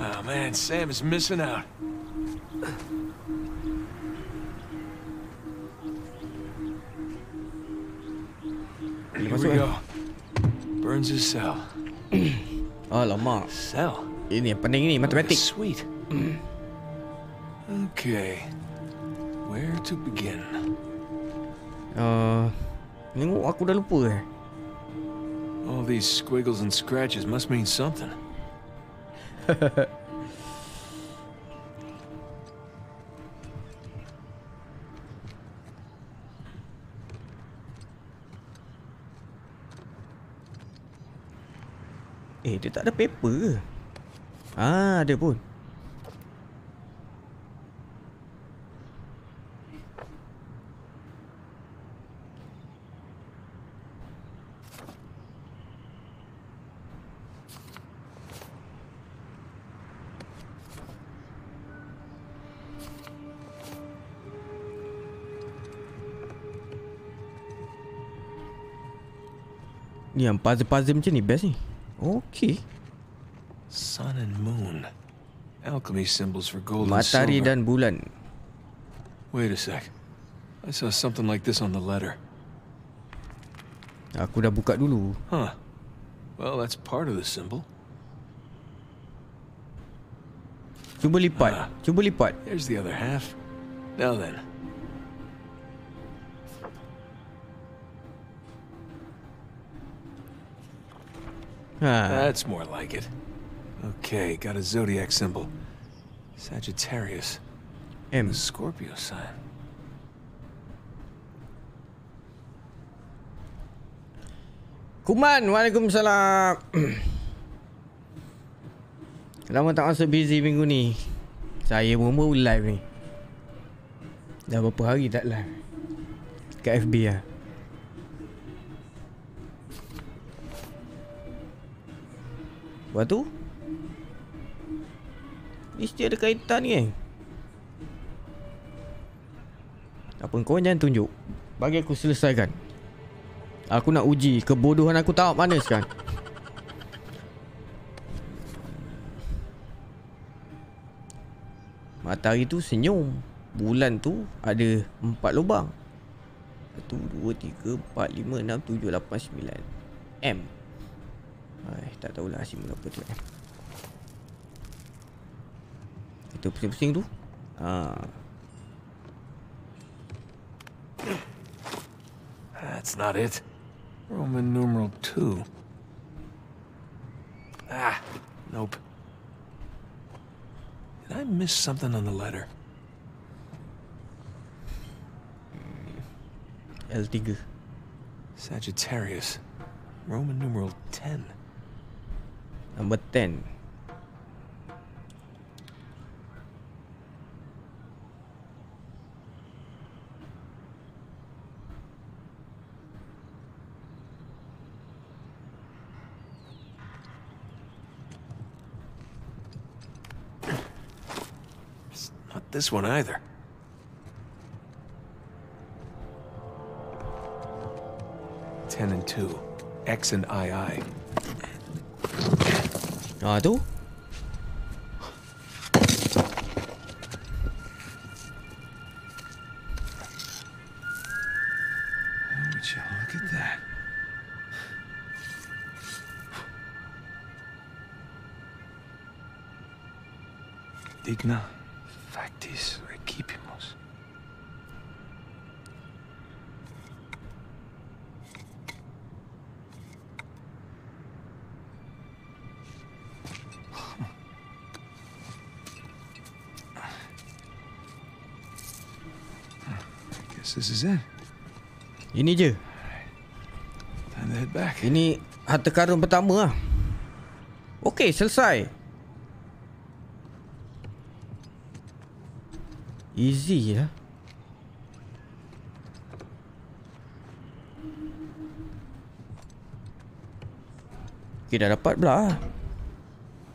Oh man, Sam is missing out. Here we go. Burns his cell. Alamak. Cell. Ini yang pening ni matematik. Sweet. Okay. Where to begin? Uh, tengok aku dah lupa eh. All these squiggles and scratches must mean something. Eh, dia tak ada paper ke? Ah, ada pun. Ni yang puzzle-puzzle macam ni best ni. Okay. Sun and moon. Alchemy symbols for gold and silver. Matahari dan bulan. Wait a sec. I saw something like this on the letter. Aku dah buka dulu. Huh. Well, that's part of the symbol. Cuba lipat. Ah, Cuba lipat. Here's the other half. Now then. Ah. That's more like it. Okay, got a zodiac symbol. Sagittarius. M. The Scorpio sign. Kuman, waalaikumsalam. Lama tak masuk busy minggu ni. Saya mula live ni. Dah berapa hari tak live. Kat F B lah. Lepas tu mesti ada kaitan ni kan. Apa kau jangan tunjuk. Bagi aku selesaikan. Aku nak uji kebodohan aku tahap mana sekarang. Matahari tu senyum. bulan tu ada empat lubang. Satu, dua, tiga, empat, lima, enam, tujuh, lapan, sembilan M. Ay, tak tahulah simbol apa tu M. Kita pusing-pusing tu. Haa, that's not it. Roman numeral two. Ah, nope. Did I miss something on the letter? L three. Sagittarius. Roman numeral ten. Number ten. This one either. Ten and two, X and I I. Ah, tu? Ini je. Ini harta karun pertama lah. Okey, selesai. Easy lah. Okey, dah dapat pula.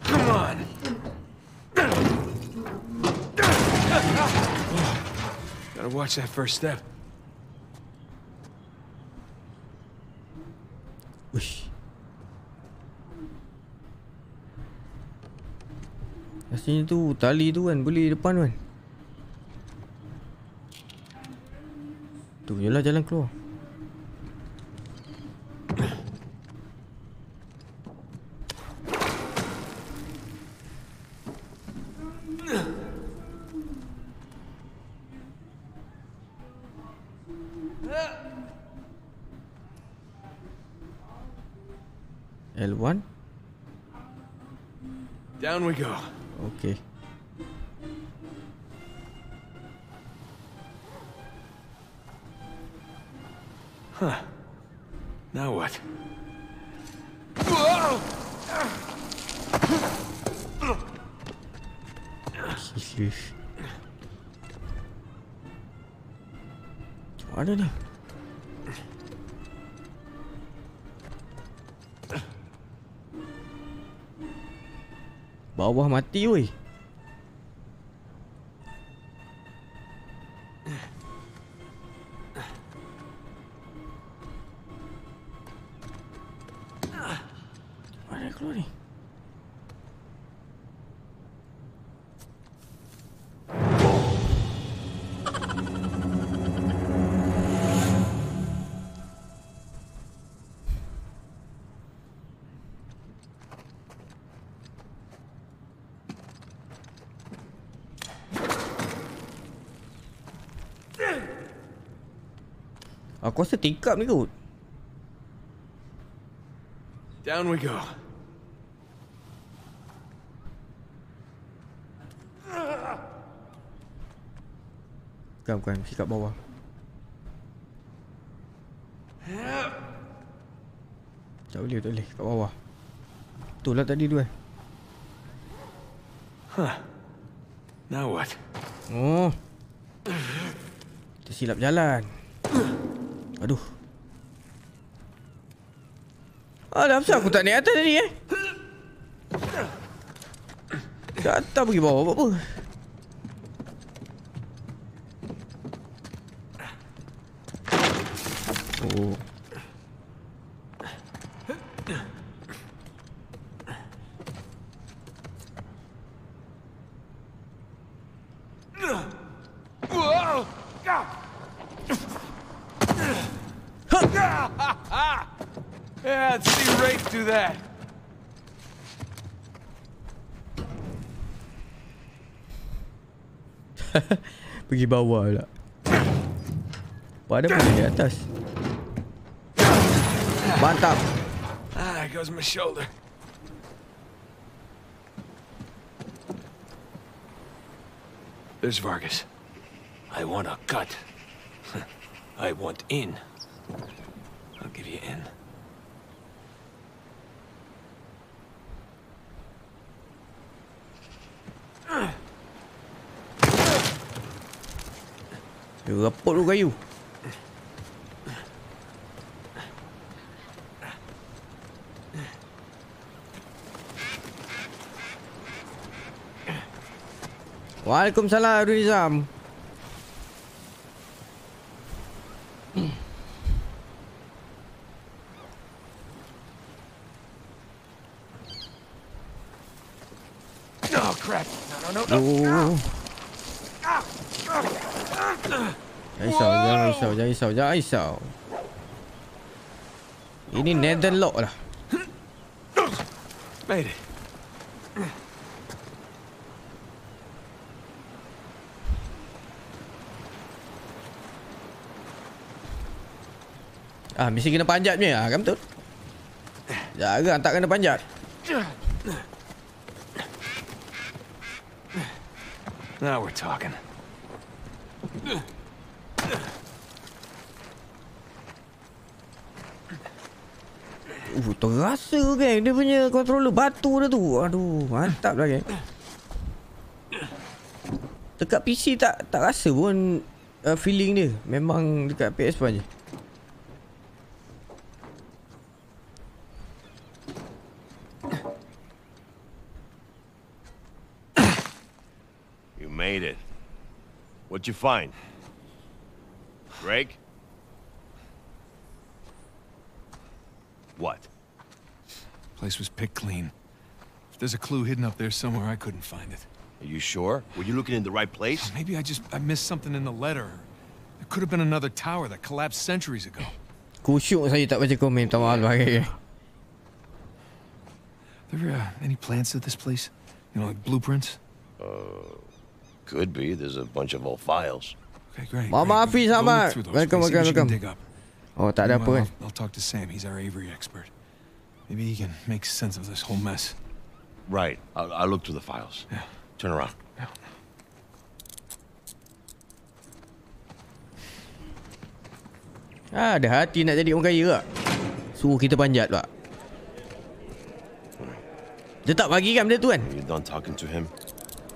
Come on. Gotta watch that first step. Uish. Rasanya tu tali tu kan boleh depan kan. Tu je lah jalan keluar. L one. Down we go. Okay. Huh. Now what? What are they? Bawah mati weh. Mana keluar ni? Aku rasa tingkap ni kot. Down we go. Bukan, bukan. Mesti kat bawah. Tak boleh, tak boleh. Kat bawah. Itulah tadi tu kan. Huh. Now what? Oh. Tersilap jalan. Aduh. Alah, kenapa aku tak naik atas tadi eh? Kat atas pergi bawah buat apa? Oh. Yeah, I'd see Rafe do that. Pergi bawah pula. Pada mana di atas. Mantap. Ah, there goes my shoulder. There's Vargas. I want a cut. I want in. I'll give you in. Dia repot tu kayu. Waalaikumsalam Rizam. Oh crap. No no no. Jangan risau, jangan risau, jangan risau, jangan risau. Ini Netherlock lah. Made it. Ah, mesti kena panjat punya. Ah, kan betul. Jarang tak kena panjat. Now we're talking. Uh, terasa geng dia punya controller batu dia tu. Aduh, mantap lah geng. Dekat P C tak tak rasa pun uh, feeling dia. Memang dekat P S one je. You made it. What'd you find? Drake? What? Place was picked clean. If there's a clue hidden up there somewhere, I couldn't find it. Are you sure? Were you looking in the right place? Maybe I just I missed something in the letter. There could have been another tower that collapsed centuries ago. Kusyuk saya tak baca komen, minta maaf lah. There uh, any plans of this place? You know, like blueprints? Uh, could be. There's a bunch of old files. Okay, great. Mama Hafiz Ahmad. Welcome, welcome, welcome. Oh, tak ada apa kan? I'll talk to Sam. He's our Avery expert. Maybe he can make sense of this whole mess. Right. I'll, I'll look through the files. Yeah. Turn around. Yeah. Ah, ada hati nak jadi orang kaya tak? Suruh kita panjat tak? Dia tak bagi kan benda tu kan? You done talking to him?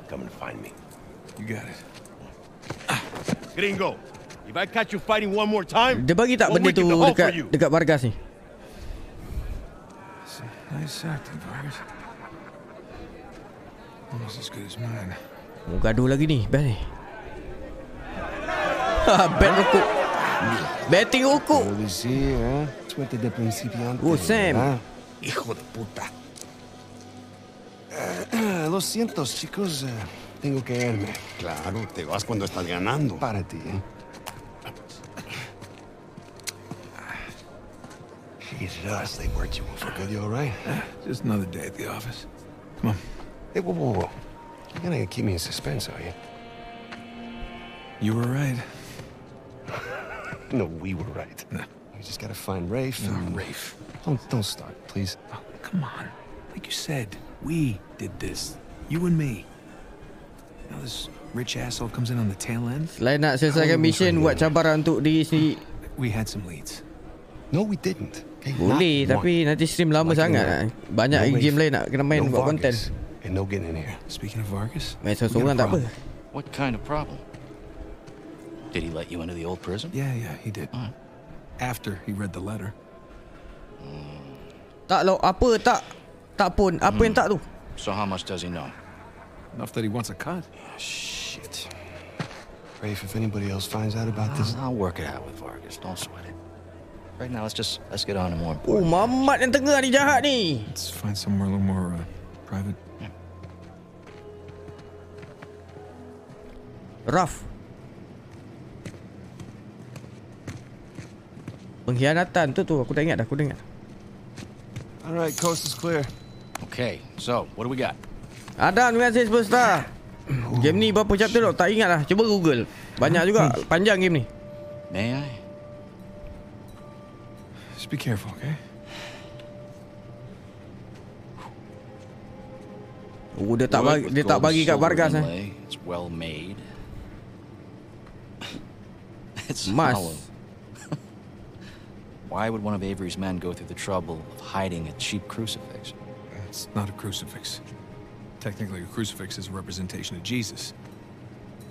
Come and find me. You got it. Ah. Gringo. If I catch you fighting one more time, dia bagi tak benda tu dekat dekat Vargas ni. Nice acting, Vargas. Almost as good as mine. Oh, gaduh lagi ni, best ni. Ha, bet rokok. Betting rokok. Oh, Sam. Hijo de puta. Lo siento, chicos. Tengo que irme. Claro, te vas cuando estás ganando. Para ti, eh. Jesus, they worked you for good. You all right? Just another day at the office. Come on. Hey, whoa, whoa, whoa. You're gonna keep me in suspense, are you? You were right. No, we were right. No. We just gotta find Rafe. No, and... Rafe. Don't, don't start, please. Oh, come on. Like you said, we did this. You and me. Now this rich asshole comes in on the tail end. Selain nak selesaikan mission, buat cabaran untuk diri sendiri. We had some leads. No, we didn't. Boleh, tapi nanti stream lama sangat. Banyak game lain nak kena main buat konten. And no getting in here. Speaking of Vargas, macam seorang tak apa. What kind of problem? Did he let you into the old prison? Yeah, yeah, he did. After he read the letter. Tak lo, apa tak? Tak pun, apa yang tak tu? So how much does he know? Enough that he wants a cut. Shit. Rafe, if anybody else finds out about this, I'll work it out with Vargas. Don't sweat it. Right now, let's just let's get on to more. Oh, mamat yang tengah ni jahat ni. Let's find somewhere a little more uh, private. Yeah. Raf. Pengkhianatan tu tu aku tak ingat dah, aku dengar. All right, coast is clear. Okay, so what do we got? Adam, terima kasih superstar. Game ni berapa chapter tau? Tak ingat lah. Cuba Google. Banyak juga. Panjang game ni. May I? Just be careful, okay? Oh, dia tak bagi, dia tak bagi kat Vargas eh. It's well made. It's hollow. Why would one of Avery's men go through the trouble of hiding a cheap crucifix? It's not a crucifix. Technically, a crucifix is a representation of Jesus.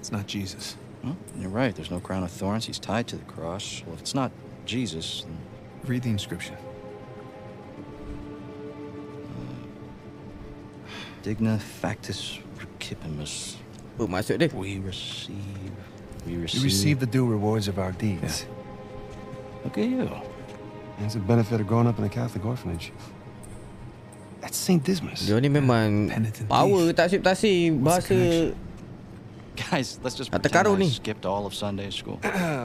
It's not Jesus. Well, you're right. There's no crown of thorns. He's tied to the cross. Well, if it's not Jesus, then... Read the inscription. Uh, Digna factus recipimus. Oh, my goodness. We receive... We receive... We receive the due rewards of our deeds. Yeah. Look at you. That's the benefit of growing up in a Catholic orphanage. That's Saint Dismas. Dia ni memang power tak akseptasi bahasa. Guys, let's just pretend I skipped all of Sunday school.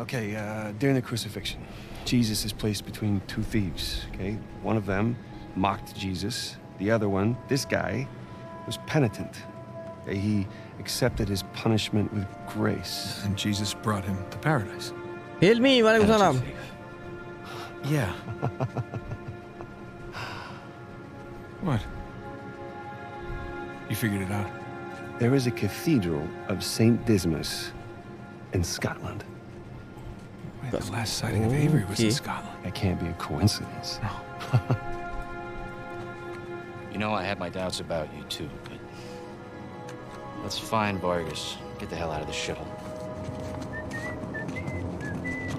Okay, uh, during the crucifixion, Jesus is placed between two thieves. Okay, one of them mocked Jesus. The other one, this guy, was penitent. He accepted his punishment with grace. And Jesus brought him to paradise. Hail me, waalaikumsalam. Yeah. What? You figured it out? There is a cathedral of Saint Dismas in Scotland. Wait, the last sighting of Avery was in Scotland. That can't be a coincidence. No. You know, I had my doubts about you too, but let's find Vargas. Get the hell out of this shithole.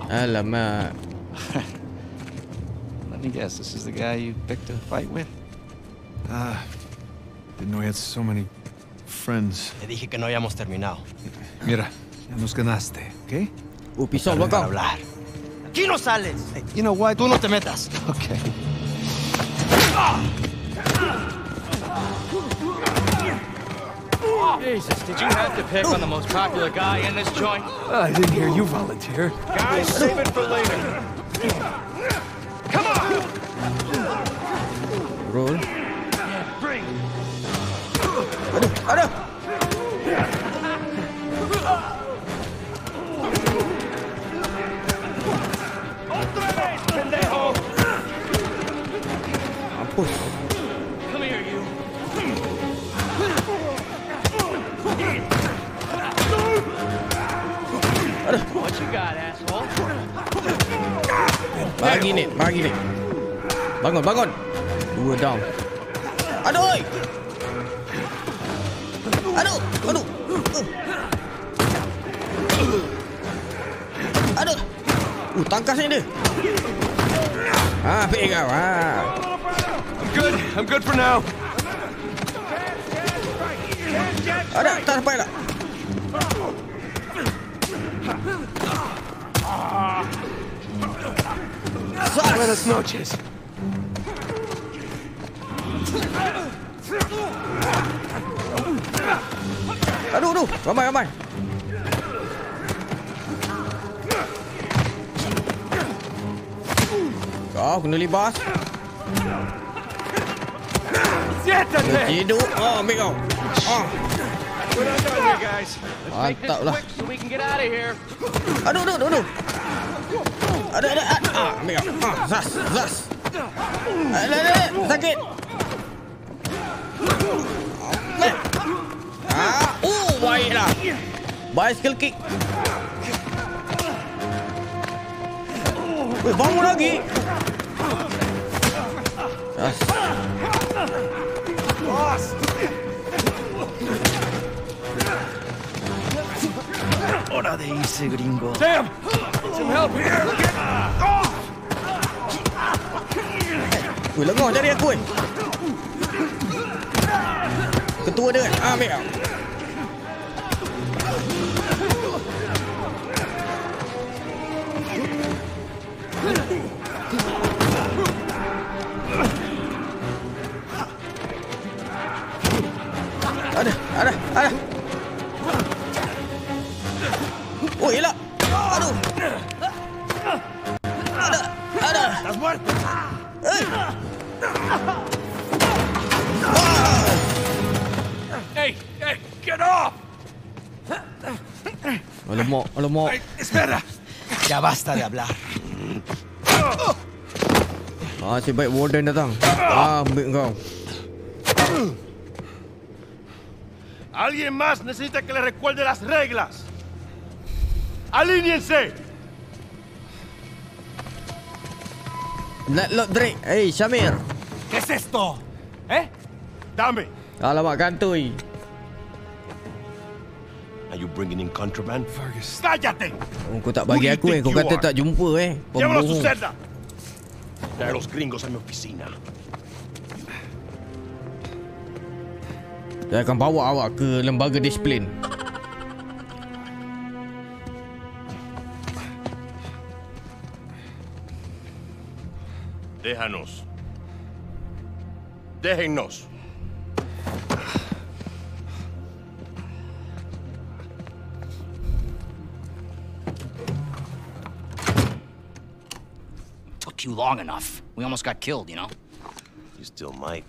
Alamak. Let me guess, this is the guy you picked a fight with? Ah, didn't know he had so many friends. Te dije que no habíamos terminado. Mira, ya nos ganaste, ¿okay? Uh, pisón, loco. Hablar. Aquí no sales. You know why? Tú no te metas. Okay. Jesus, did you have to pick on the most popular guy in this joint? Uh, I didn't hear you volunteer. Guys, save it for later. Come on. Roll. Aduh, aduh. Otra vez, pendejo. Mampus. Come here, you. Aduh. What you got, asshole? Bagi ni, bagi ni. Bangun, bangun. Dua down. Aduh. Aduh, aduh, aduh, uh, tangkasnya dia. Ah, pegang kau. Ah. I'm good. I'm good for now. Aduh, tak sampai tak. Buenas noches. Aduh, aduh, ramai, ramai. Kau kena libas. Dia tidur. Oh, ambil kau. Oh. Mantaplah. Aduh, aduh, aduh, aduh. Aduh, aduh, aduh. Ah, ambil kau. Ah, zas, zas. Aduh, aduh, sakit. Ah, oh, baiklah. Bicycle kick. Weh, bangun lagi. As. Hora de irse, gringo. Damn! Some help here. Weh, lengoh cari aku, weh. Ketua dia kan? Ah, ambil kau. Ada, ada, ada. Oh, elak. Aduh. Ada, ada. Eh. Hey, hey, get off. Olomo, Olomo. Ay, espera. Ya basta de hablar. Ah, si baik warden datang. Ah, ambil kau. Alguien más necesita que le recuerde las reglas. Alíñense. Look, Drake. Hey, Shamir. ¿Qué es esto? ¿Eh? Dame. Alamak, gantui. Are you bringing in contraband, Fergus? Cállate. Oh, kau tak bagi aku eh. Kau kata tak jumpa eh. Llévalo a su celda. Trae los gringos a mi oficina. Saya akan bawa awak ke lembaga disiplin. Déjanos. Déjennos. Took you long enough. We almost got killed, you know. You still might.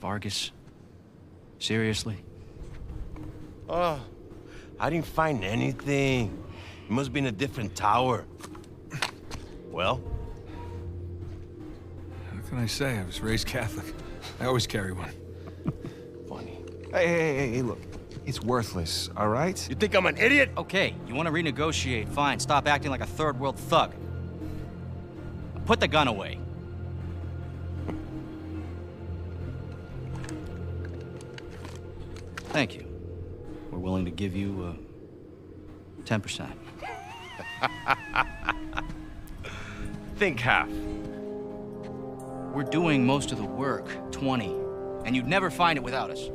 Vargas? Seriously? Oh, I didn't find anything. It must be in a different tower. Well? What can I say? I was raised Catholic. I always carry one. Funny. Hey, hey, hey, hey, look. It's worthless, all right? You think I'm an idiot? Okay, you want to renegotiate, fine. Stop acting like a third world thug. Put the gun away. Thank you. We're willing to give you uh, ten percent. Think half. We're doing most of the work, twenty. And you'd never find it without us.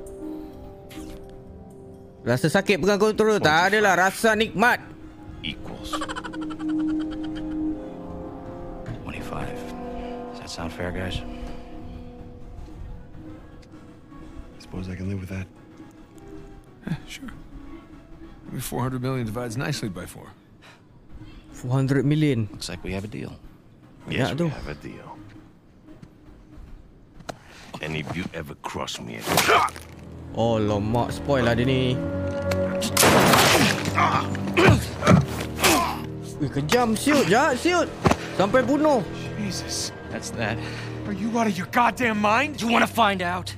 Rasa sakit pegang kontrol tak adalah rasa nikmat. Equals. twenty-five. Does that sound fair, guys? I suppose I can live with that. Yeah, sure. Maybe four hundred million divides nicely by four. four hundred million. Looks like we have a deal. Yes, yeah, we have a deal. And if you ever cross me again. Oh, lemak spoil lah dia ni. Weh, kejam siut, jahat siut. Sampai bunuh. Jesus. That's that. Are you out of your goddamn mind? You want to find out?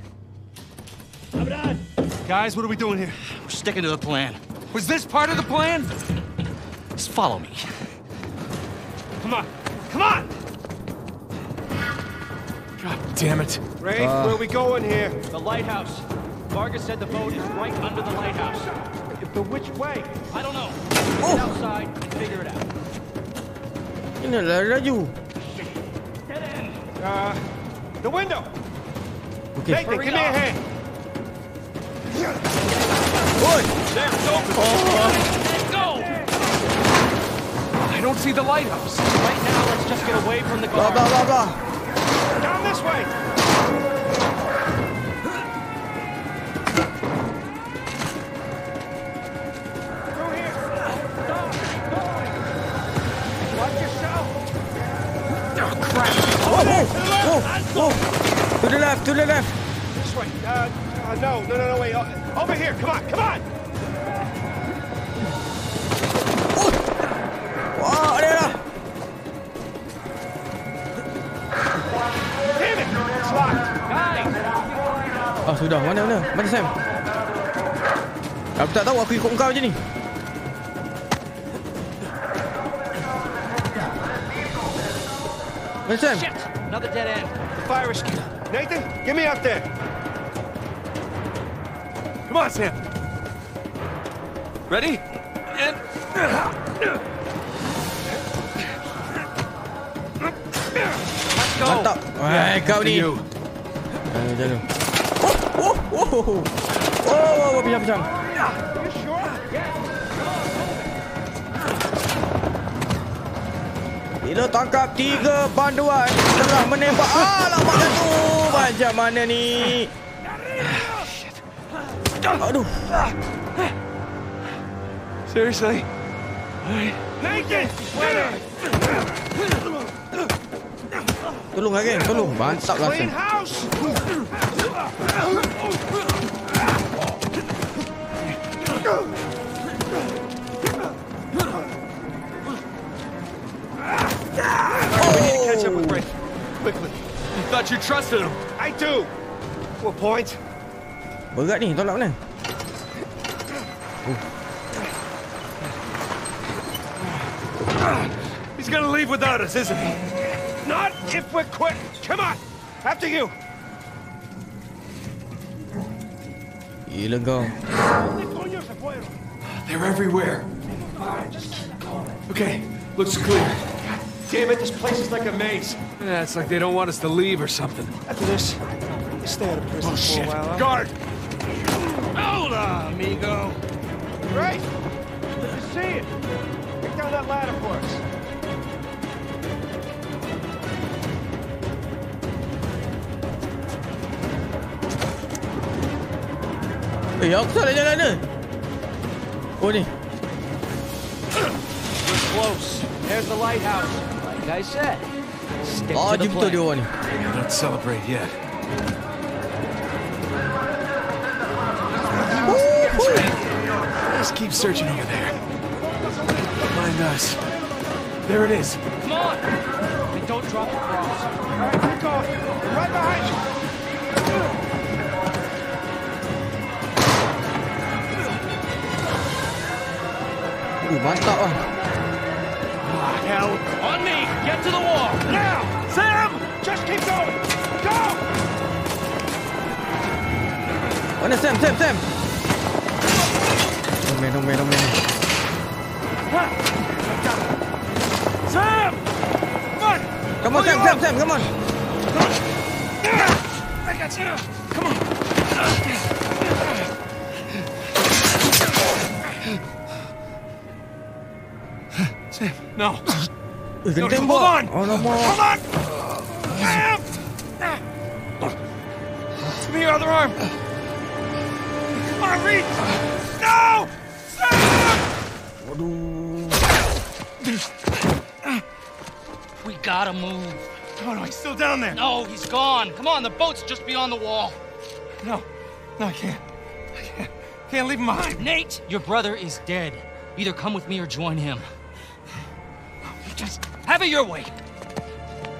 Abran. Guys, what are we doing here? We're sticking to the plan. Was this part of the plan? Just follow me. Come on. Come on! God damn it. Rafe, uh, where are we going here? The lighthouse. Vargas said the boat is right under the lighthouse. But which way? I don't know. Oh. Get outside and figure it out. Get in. Uh, the window. Okay. Nathan, give me a hand. Good. There, it's open. Let's go. I don't see the lighthouse. Right now, let's just get away from the guard. Blah, blah, blah, blah. Down this way. Through here. Stop. Stop. Watch yourself. Oh, crap. Oh, oh, oh. To the left, to the left. This way. Uh, uh, no, no, no, no, wait. Uh, over here. Come on, come on. Oh, oh there. Ah oh, sudah, mana mana? Mana Sam? Aku tak tahu, aku ikut kau je ni. Mana Sam? Shit. Another dead end. The fire escape. Nathan, get me out there. Come on, Sam. Ready? And let's go. Mantap. Wei, kau ni. Ayo, jalan. Oh, oh, oh, oh, pijam, pijam. Bila tangkap tiga panduan tengah menembak. Alamak, jatuh. Macam mana ni? Aduh. Seriously? Naked! Wait! Tolong lah, geng. Tolong. Mantap lah. Oh. We need to catch up with Rick. Quickly. You thought you trusted him. I do. What point? Berat ni. Tolak mana? Oh. He's gonna leave without us, isn't he? Not if we're quick. Come on, after you. Gila kau. They're everywhere. Okay, looks clear. God damn it, this place is like a maze. Yeah, it's like they don't want us to leave or something. After this, we stay out of prison oh, shit. for a while. Huh? Guard! Hola, amigo. Great. Good to see you. Take down that ladder for us. Eh, aku tak ada jalan ni. Oh ni. We're close. There's the lighthouse. Like I said. Oh, jumpa dia orang ni. Don't celebrate yet. Let's keep searching over there. Find us. There it is. Come on. And don't drop the cross. All right, back off. Right behind you. Ooh, mantap ah. Hell, on me. Get to the wall now, Sam. Just keep going. Go. On it, Sam, Sam, Sam. Oh man, oh man, oh man. Sam! What? Come on, Sam, Sam, Sam, come on! I got you! Come on! Sam, no! No, hold on! Oh, no more. Hold on! Sam! Give me your other arm! Come on, reach! No! Sam! Waduh! We gotta move. Oh no, he's still down there. No, he's gone. Come on, the boat's just beyond the wall. No, no, I can't. I can't. Can't leave him behind. Nate, your brother is dead. Either come with me or join him. Just have it your way.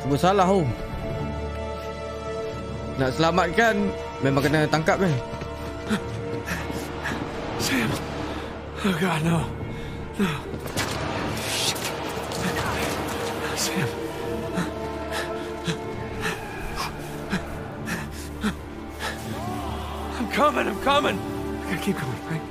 Aku salah, oh. Nak selamatkan, memang kena tangkap kan. Sam. Oh God, no, no. Sam. I'm coming, I'm coming. I gotta keep going, right?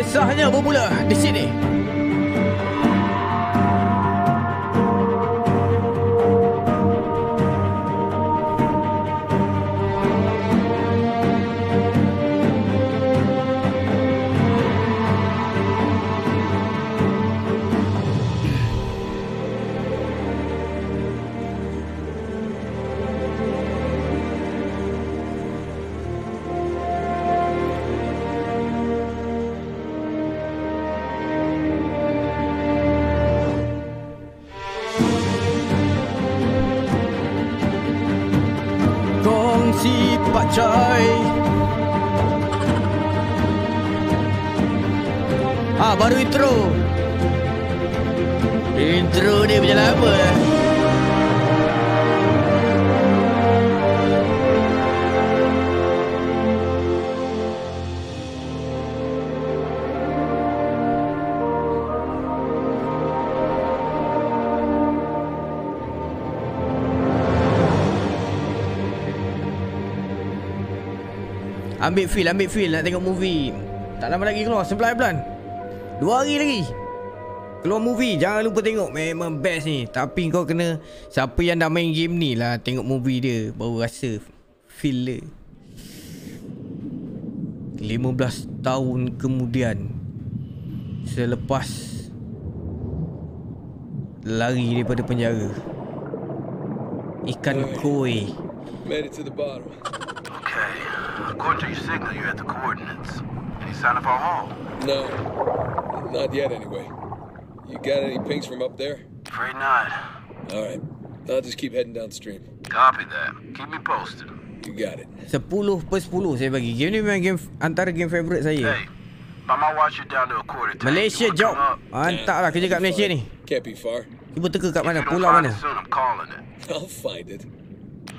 Kisahnya bermula di sini. Trời. Ah, baru intro. Intro ni macam apa eh? Ambil feel, ambil feel nak tengok movie. Tak lama lagi keluar, sebelan-belan. Dua hari lagi keluar movie, jangan lupa tengok. Memang best ni. Tapi kau kena, siapa yang dah main game ni lah, tengok movie dia baru rasa feel dia. lima belas tahun kemudian, selepas lari daripada penjara, ikan koi. Made it to the bottom. Okay. According to your signal, you're at the coordinates. Any sign of our home? No. Not yet anyway. You got any pings from up there? Afraid not. All right. I'll just keep heading downstream. Copy that. Keep me posted. You got it. sepuluh per sepuluh saya bagi. Game ni memang game antara game favorite saya. Hey, mama watch it down to a quarter. Malaysia job. Mantaplah kerja kat Malaysia ni. Can't be far. Ibu teka kat mana? Pulau mana? I'll find it.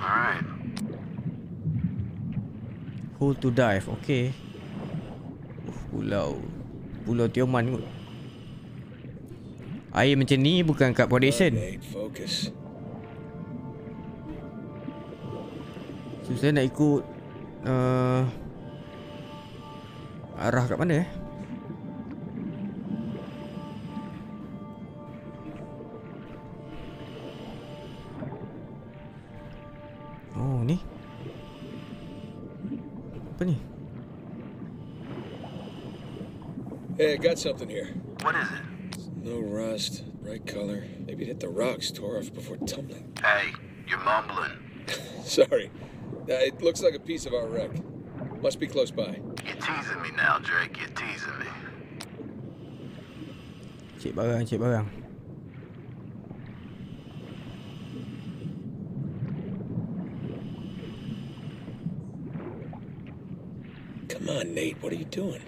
All right. Hold to dive. Okay. Uh, pulau Pulau Tioman kot. Air macam ni bukan kat foundation. So saya nak ikut uh, arah kat mana eh? Oh ni apa ni? Hey, I got something here. What is it? No rust, bright color. Maybe it hit the rocks, tore off before tumbling. Hey, you're mumbling. Sorry. Uh, it looks like a piece of our wreck. Must be close by. You're teasing me now, Drake. You're teasing me. Cik barang, cik barang. Come on, Nate. What are you doing?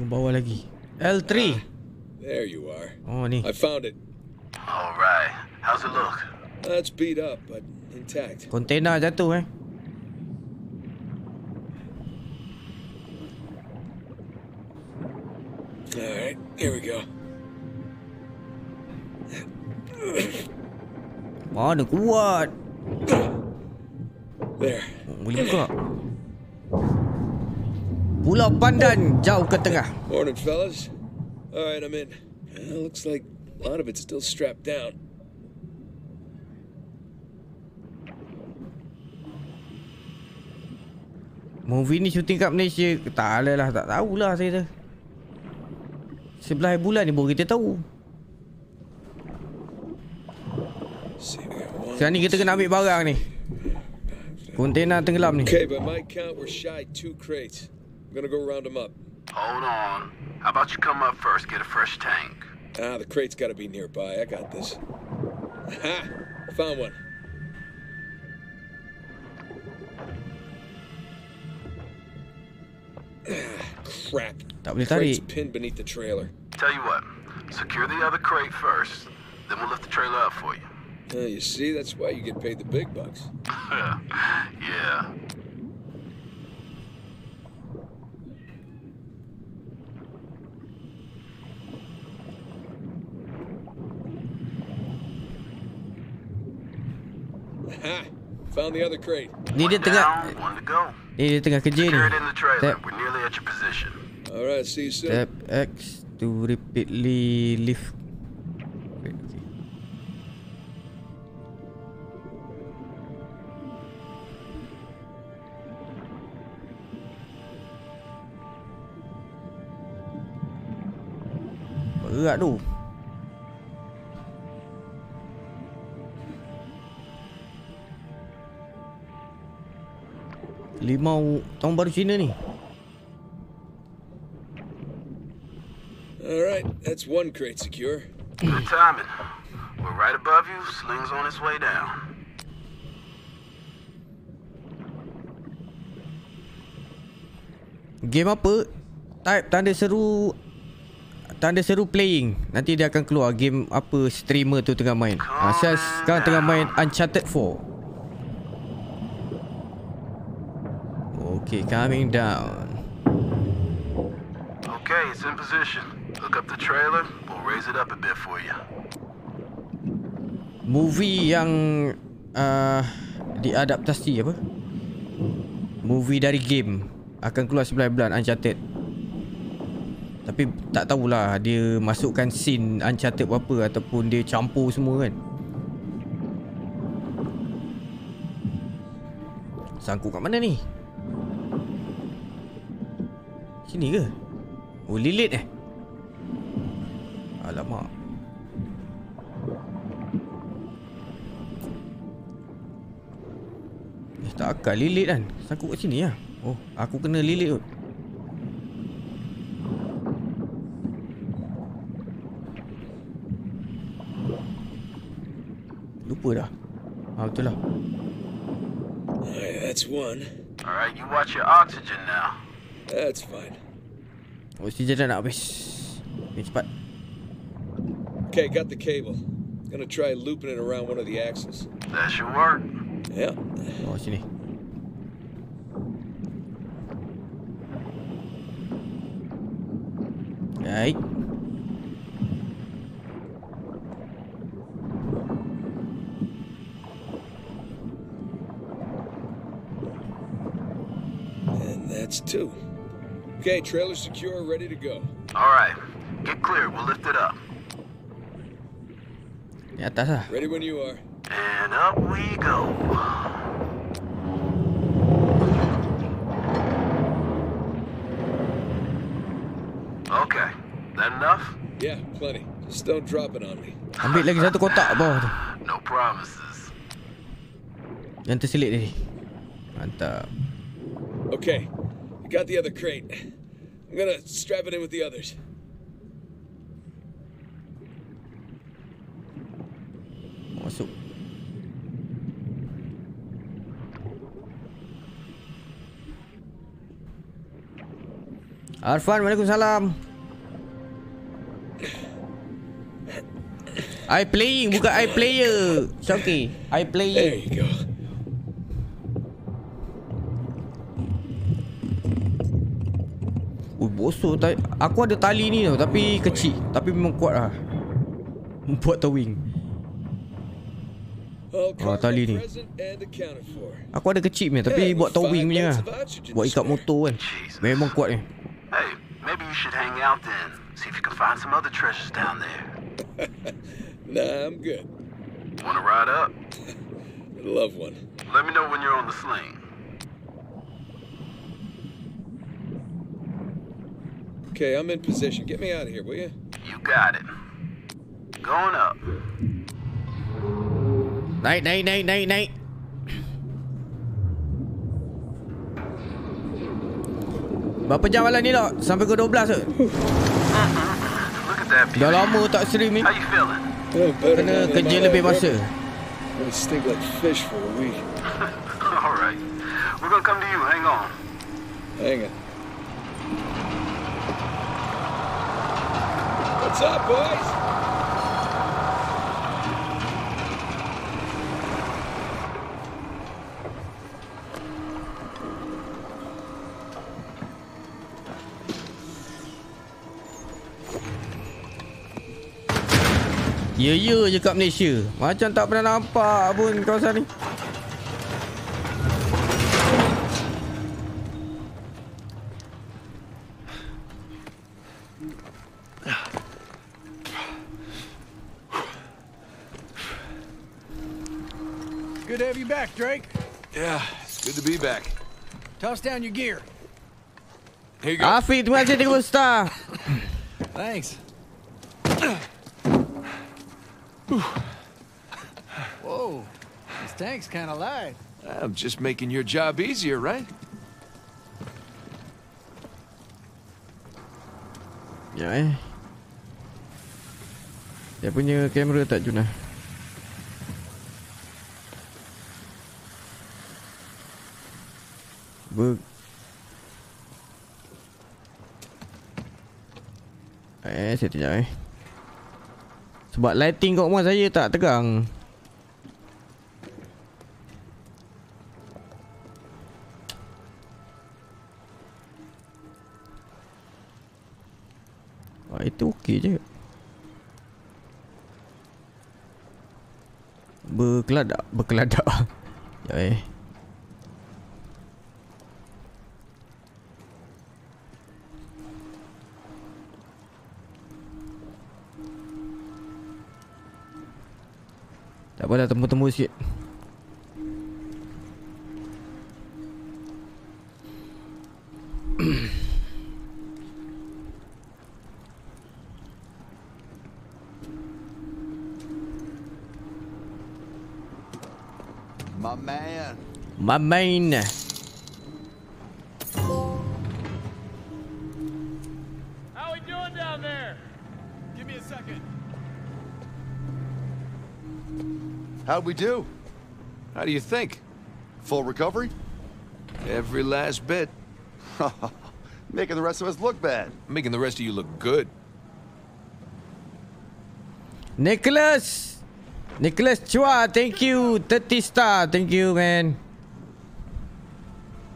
Bawah lagi. L three. Ah, there you are. Oh ni. I found it. All right. How's it look? That's beat up but intact. Kontainer jatuh eh. All right. Here we go. Mana kuat. There. Boleh buka. Pulau Pandan jauh ke tengah. Morning, fellas. All right, I'm in. It looks like a lot of it's still strapped down. Movie ni syuting kat Malaysia ke tak ada lah, tak tahulah saya tu. Sebelah bulan ni baru kita tahu. Sekarang ni kita kena ambil barang ni. Kontainer tenggelam ni. Okay, but my count we're shy two crates. I'm gonna go round them up. Hold on. How about you come up first, get a fresh tank? Ah, the crate's gotta be nearby. I got this. Ha! Found one. Crap. The crate's pinned beneath the trailer. Tell you what, secure the other crate first, then we'll lift the trailer up for you. Uh, you see, that's why you get paid the big bucks. Yeah. Ha, found the other crate. Ni dia tengah Ni dia tengah kerja ni. Tap. Alright, see you soon. Tap X to repeatedly lift. Okay, okay. Berat tu. Limau tahun baru Cina ni. All right, that's one crate secure. Good timing. We're right above you. Sling's on its way down. Game apa? Type tanda seru, tanda seru playing. Nanti dia akan keluar game apa streamer tu tengah main. Ha, saya sekarang tengah main Uncharted four. Okay, coming down. Okay, it's in position. Look up the trailer. We'll raise it up a bit for you. Movie yang uh, diadaptasi apa, movie dari game. Akan keluar sebelas bulan Uncharted. Tapi tak tahulah dia masukkan scene Uncharted apa, ataupun dia campur semua kan. Sangkut kat mana ni? Sini ke? Oh, lilit eh. Alamak. Eh, tak akal lilit kan. Sangkut kat sini lah. Oh, aku kena lilit kot. Lupa dah. Ha, betul lah. That's one. Alright, you watch your oxygen now. That's fine. Oxygen dah nak habis. Ni cepat. Okay, got the cable. Gonna try looping it around one of the axles. That should work. Yeah. Oh, sini. Baik. And that's two. Okay, trailer secure, ready to go. All right. Get clear, we'll lift it up. Di atas lah. Ready when you are. And up we go. Okay. That enough? Yeah, plenty. Just don't drop it on me. Ambil lagi satu kotak bawah tu. No promises. Yang terselit tadi. Mantap. Okay. I got the other crate. I'm gonna strap it in with the others. Masuk. Arfan, waalaikumsalam. I playing, bukan I player. It's okay, I player. There you go. Ui, boso. Aku ada tali ni tau, tapi kecil. Tapi memang kuat lah. Buat towing. Oh, tali ni. Aku ada kecil punya, tapi buat towing punya lah. Buat ikat motor kan. Memang kuat ni. Hey, maybe you should hang out then. See if you can find some other treasures down there. Nah, I'm good. Want to ride up? I'd love one. Let me know when you're on the sling. Okay, I'm in position. Get me out of here, will you? You got it. Going up. Night, night, night, night, night. Berapa jam malam ni, Lok? Sampai ke dua belas ke? Dah lama tak stream ni. Kena kerja lebih masa. Ya, ya je kat Malaysia. Macam tak pernah nampak pun kawasan ni. Good to have you back, Drake. Yeah, it's good to be back. Toss down your gear. Here you go. Afi, terima kasih tiga star. Thanks. Whoa, this tank's kind of light. I'm just making your job easier, right? Ya eh. Dia punya kamera tak guna. Bug. Eh, saya tanya eh. Sebab lighting kat rumah saya tak tegang. Wah, itu okey je. berkeladak berkeladak. Sekejap eh. Tak apa dah, temu-temu sikit. My man. My man. How we doing down there? Give me a second. How'd we do? How do you think? Full recovery? Every last bit. Making the rest of us look bad. Making the rest of you look good. Nicholas! Nicholas Chua, thank you. thirty star, thank you, man.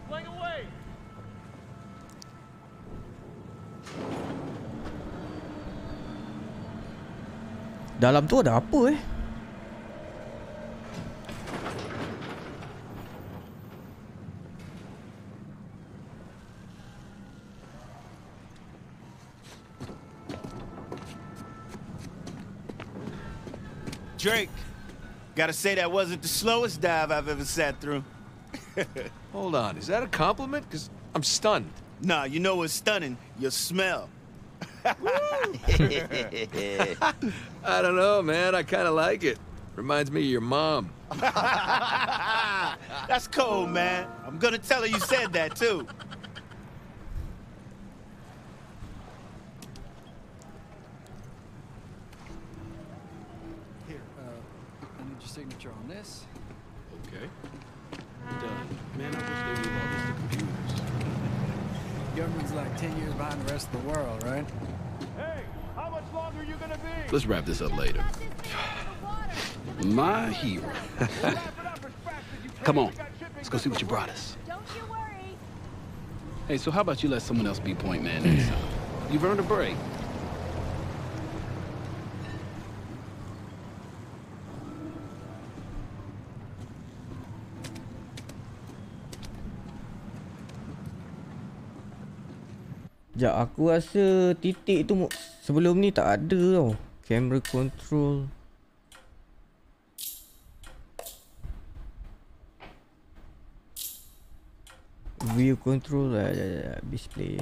Fling away. Dalam tu ada apa eh? Drake, gotta say that wasn't the slowest dive I've ever sat through. Hold on, is that a compliment? Because I'm stunned. Nah, you know what's stunning? Your smell. I don't know, man. I kind of like it. Reminds me of your mom. That's cold, man. I'm gonna tell her you said that, too. Signature on this. Okay. And, uh, man, I wish they knew all this to computers. Government's like ten years behind the rest of the world, right? Hey, how much longer are you gonna be? Let's wrap this up later. My hero. Come on, let's go see what you brought us. Don't you worry. Hey, so how about you let someone else be point man next time? You've earned a break. Sekejap, aku rasa titik tu sebelum ni tak ada tau. Camera control. View control. Sekejap, sekejap, sekejap. Display.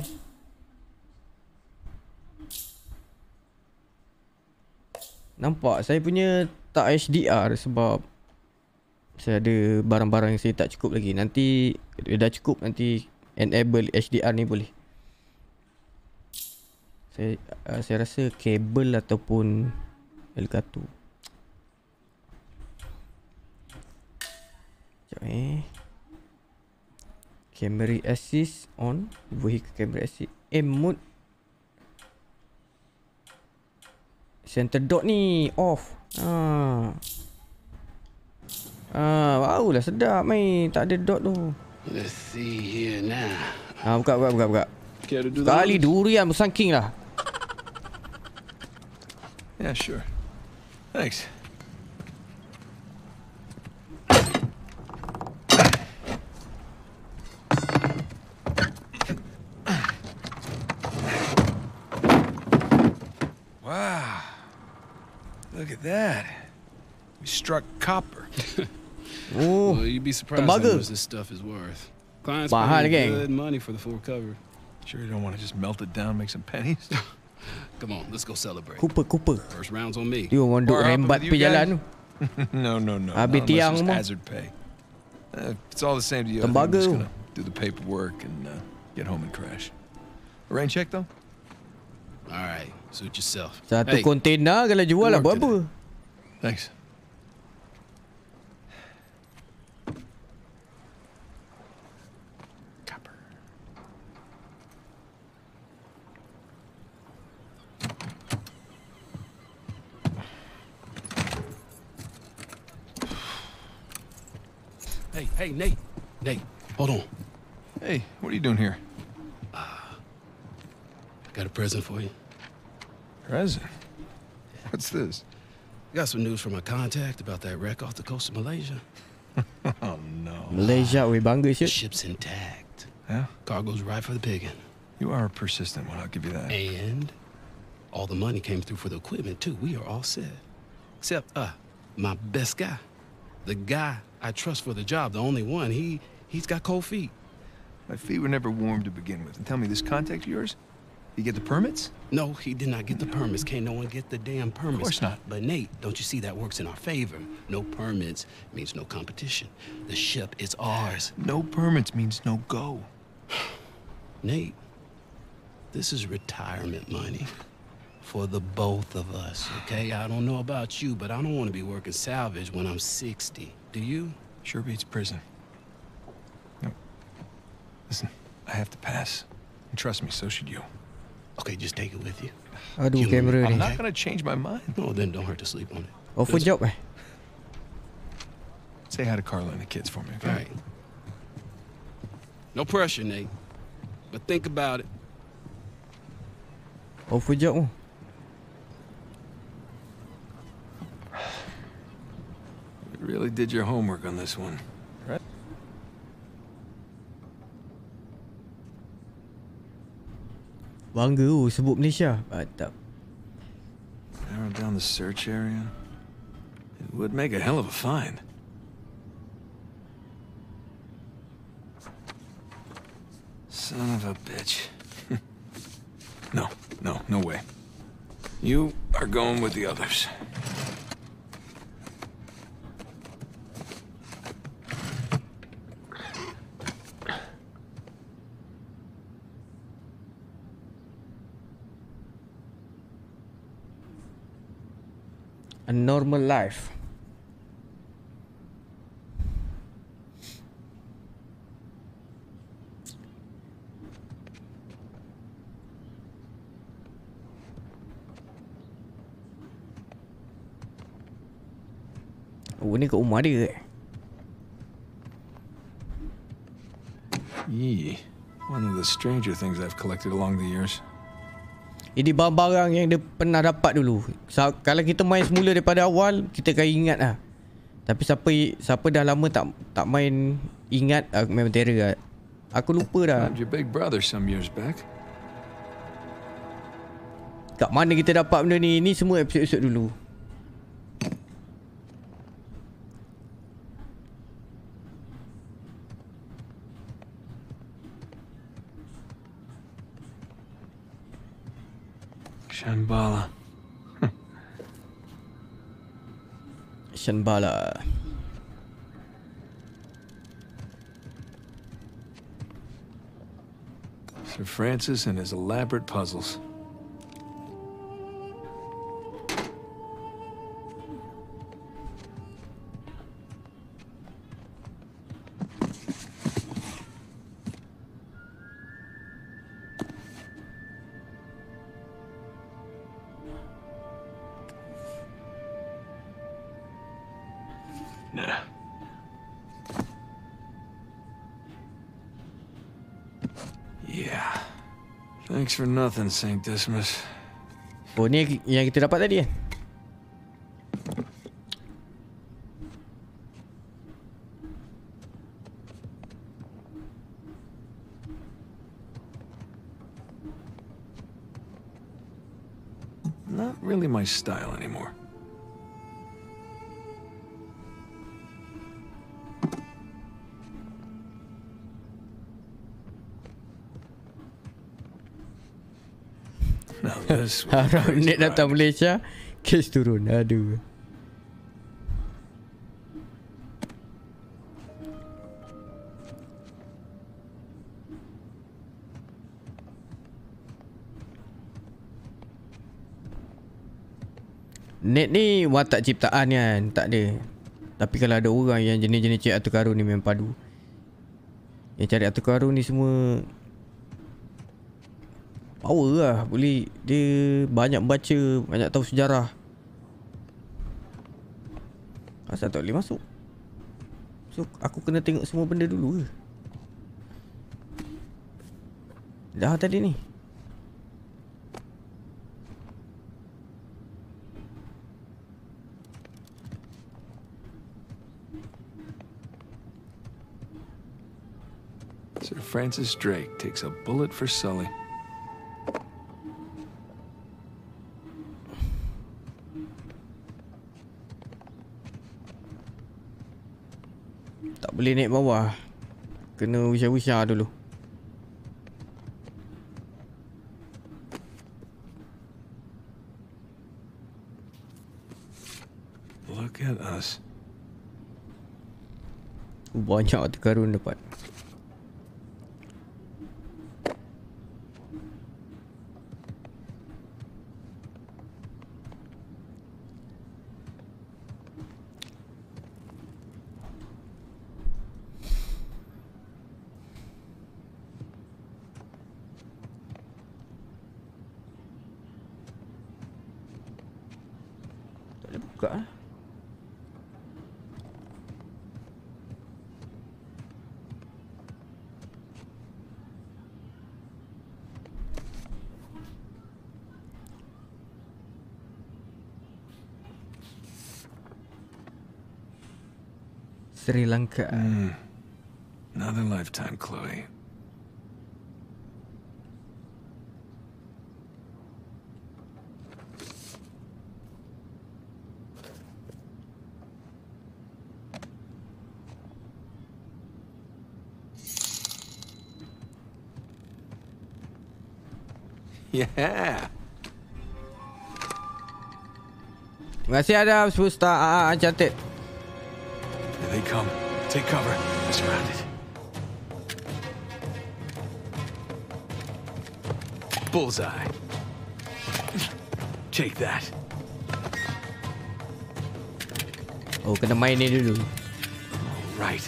Nampak saya punya tak H D R sebab saya ada barang-barang yang saya tak cukup lagi. Nanti dah cukup, nanti enable H D R ni boleh. Saya, uh, saya rasa kabel ataupun Elgato. Sekejap eh. Camera assist on. Vehicle camera assist. Aim mode. Center dot ni off. Haa. Haa. Wow lah sedap main. Tak ada dot tu. Let's see here now. Haa, buka buka buka buka. Sekali durian musang king lah. Yeah, sure. Thanks. Wow. Look at that. We struck copper. Oh, well, you'd be surprised how much this stuff is worth. Clients pay good money for the full cover. Sure you don't want to just melt it down, make some pennies? Come on, let's go celebrate. Cooper, Cooper. First round's on me. You want to rembat perjalanan? No, no, no. Habis tiang rumah. Hazard pay. Uh, it's all the same to you. I'm just gonna do the paperwork and uh, get home and crash. A rain check though? All right, suit yourself. Satu kontainer kalau jual lah buat apa? Thanks. Hey, hey, Nate. Nate, hold on. Hey, what are you doing here? Uh, I got a present for you. Present? What's this? Got some news from a contact about that wreck off the coast of Malaysia. Oh no. Malaysia, we bangga shit. Ship's intact. Yeah. Cargo's right for the picking. You are persistent one, I'll give you that. And all the money came through for the equipment too. We are all set. Except uh, my best guy, the guy I trust for the job, the only one. He he's got cold feet. My feet were never warm to begin with. And tell me, this contact of yours? You get the permits? No, he did not get the no. permits. Can't no one get the damn permits. Of course not. But Nate, don't you see that works in our favor? No permits means no competition. The ship is ours. No permits means no go. Nate, this is retirement money for the both of us, okay? I don't know about you, but I don't want to be working salvage when I'm sixty. Do you? Sure beats prison. No. Listen, I have to pass. And trust me, so should you. Okay, just take it with you. I do you know, I'm not gonna change my mind. No, then don't hurt to sleep on it. Oh, for joke. Say hi to Carla and the kids for me. Okay? All right. No pressure, Nate. But think about it. Oh, for joke. You really did your homework on this one, right? Bangga oh, sebut Malaysia. Atap. Narrow down the search area. It would make a hell of a find. Son of a bitch. No, no, no way. You are going with the others. A normal life. Oh, ni kat rumah dia eh. Yee, one of the stranger things I've collected along the years. Ini barang-barang yang dia pernah dapat dulu. So, kalau kita main semula daripada awal, kita akan ingat lah. Tapi siapa siapa dah lama tak tak main ingat uh, memang terror lah. Aku lupa dah. Your big brother some years back. Kat mana kita dapat benda ni? Ni semua episod-episod dulu. Shambhala. Shambhala. Sir Francis and his elaborate puzzles. Thanks for nothing, Saint Dismas. Oh, ni yang kita dapat tadi kan? Not really my style anymore. Harap net datang Malaysia, kes turun. Aduh. Net ni watak ciptaan kan, tak ada. Tapi kalau ada orang yang jenis-jenis cik atur karun ni memang padu. Yang cari atur karun ni semua power lah, boleh. Dia banyak baca, banyak tahu sejarah. Asal tak boleh masuk? So aku kena tengok semua benda dulu ke? Dah tadi ni. Sir Francis Drake takes a bullet for Sully. Tak boleh naik bawah. Kena usah-usah dulu. Look at us. Banyak harta karun dapat. Sri Lanka. Mm. Another lifetime, Chloe. Yeah. Terima kasih ada sepuluh star A A Uncharted. They come. Take cover. They're surrounded. Bullseye. Take that. Oh, kena main ni dulu. All right.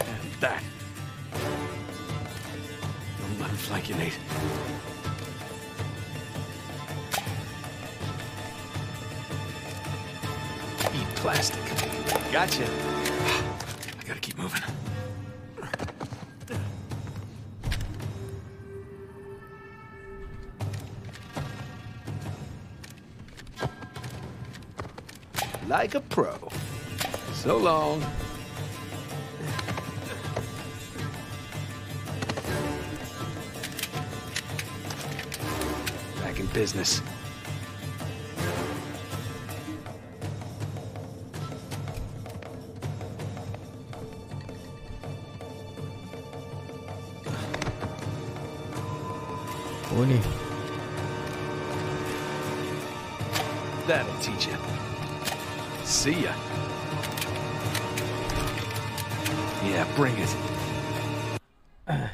And that. Don't let him flank you, Nate. Plastic. Gotcha. I gotta keep moving. Like a pro. So long. Back in business. That'll teach you. See ya. Yeah, bring it. Uh.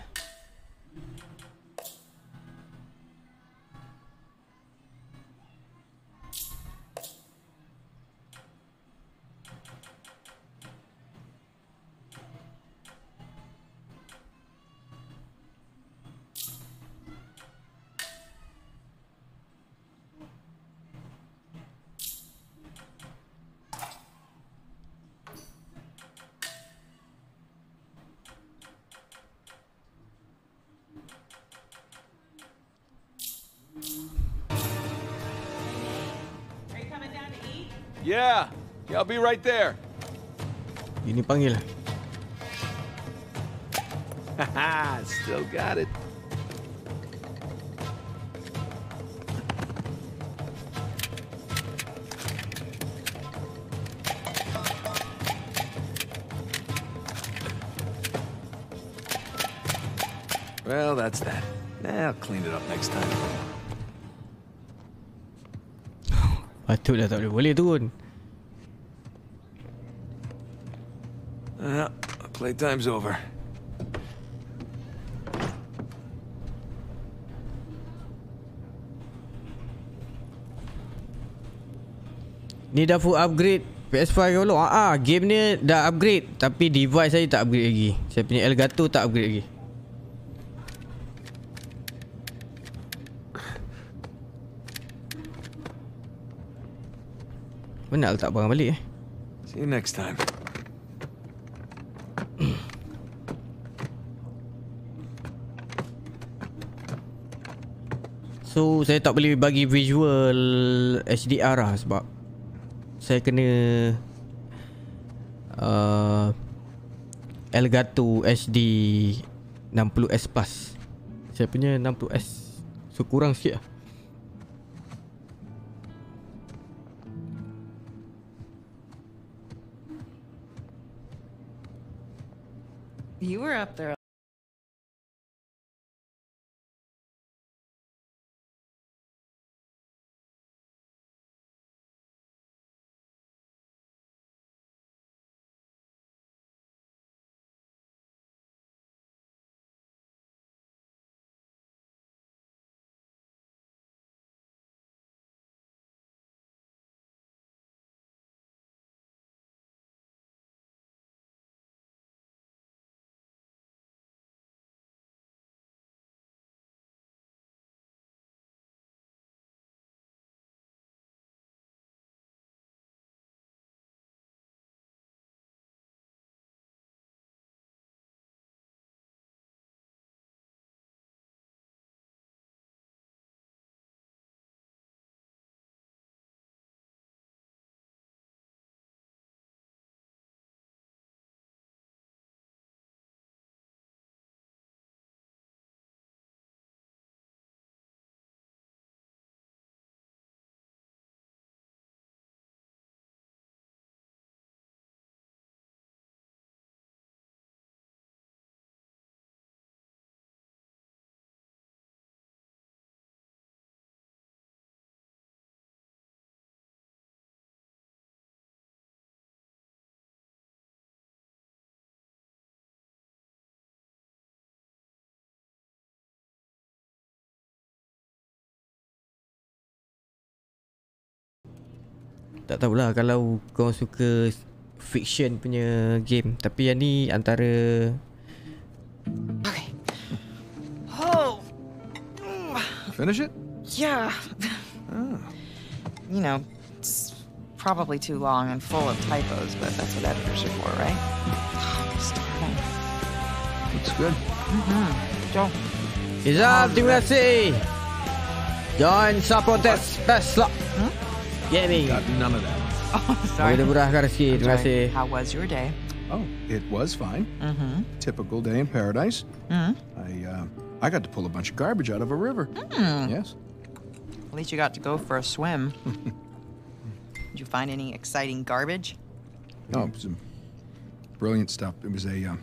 Yeah, yeah, I'll be right there. Ini panggil. Haha, still got it. Well, that's that. Nah, I'll clean it up next time. Patutlah tak boleh boleh turun. Playtime's over. Ni dah full upgrade P S five dulu. Ah, game ni dah upgrade tapi device saya tak upgrade lagi. Saya punya Elgato tak upgrade lagi. Mana nak letak barang balik eh? See you next time. So saya tak boleh bagi visual H D R lah sebab saya kena uh, Elgato H D enam puluh S Plus. Saya punya enam puluh S, so kurang sikit lah. You were up there. Tak tahulah kalau kau suka fiction punya game, tapi yang ni antara okay. Oh. Finish it? Yeah. Oh. You know, it's probably too long and full of typos, but that's what editors are for, right? Oh, starving. Looks good. Mhm. Jom. Izab, terima kasih. Join support us. Best luck. Huh? Yeah, me. Got none of that. Oh, sorry. sorry. How was your day? Oh, it was fine. Mm-hmm. Typical day in paradise. Mm-hmm. I, uh, I got to pull a bunch of garbage out of a river. Mm. Yes. At least you got to go for a swim. Did you find any exciting garbage? No, it was some brilliant stuff. It was a um,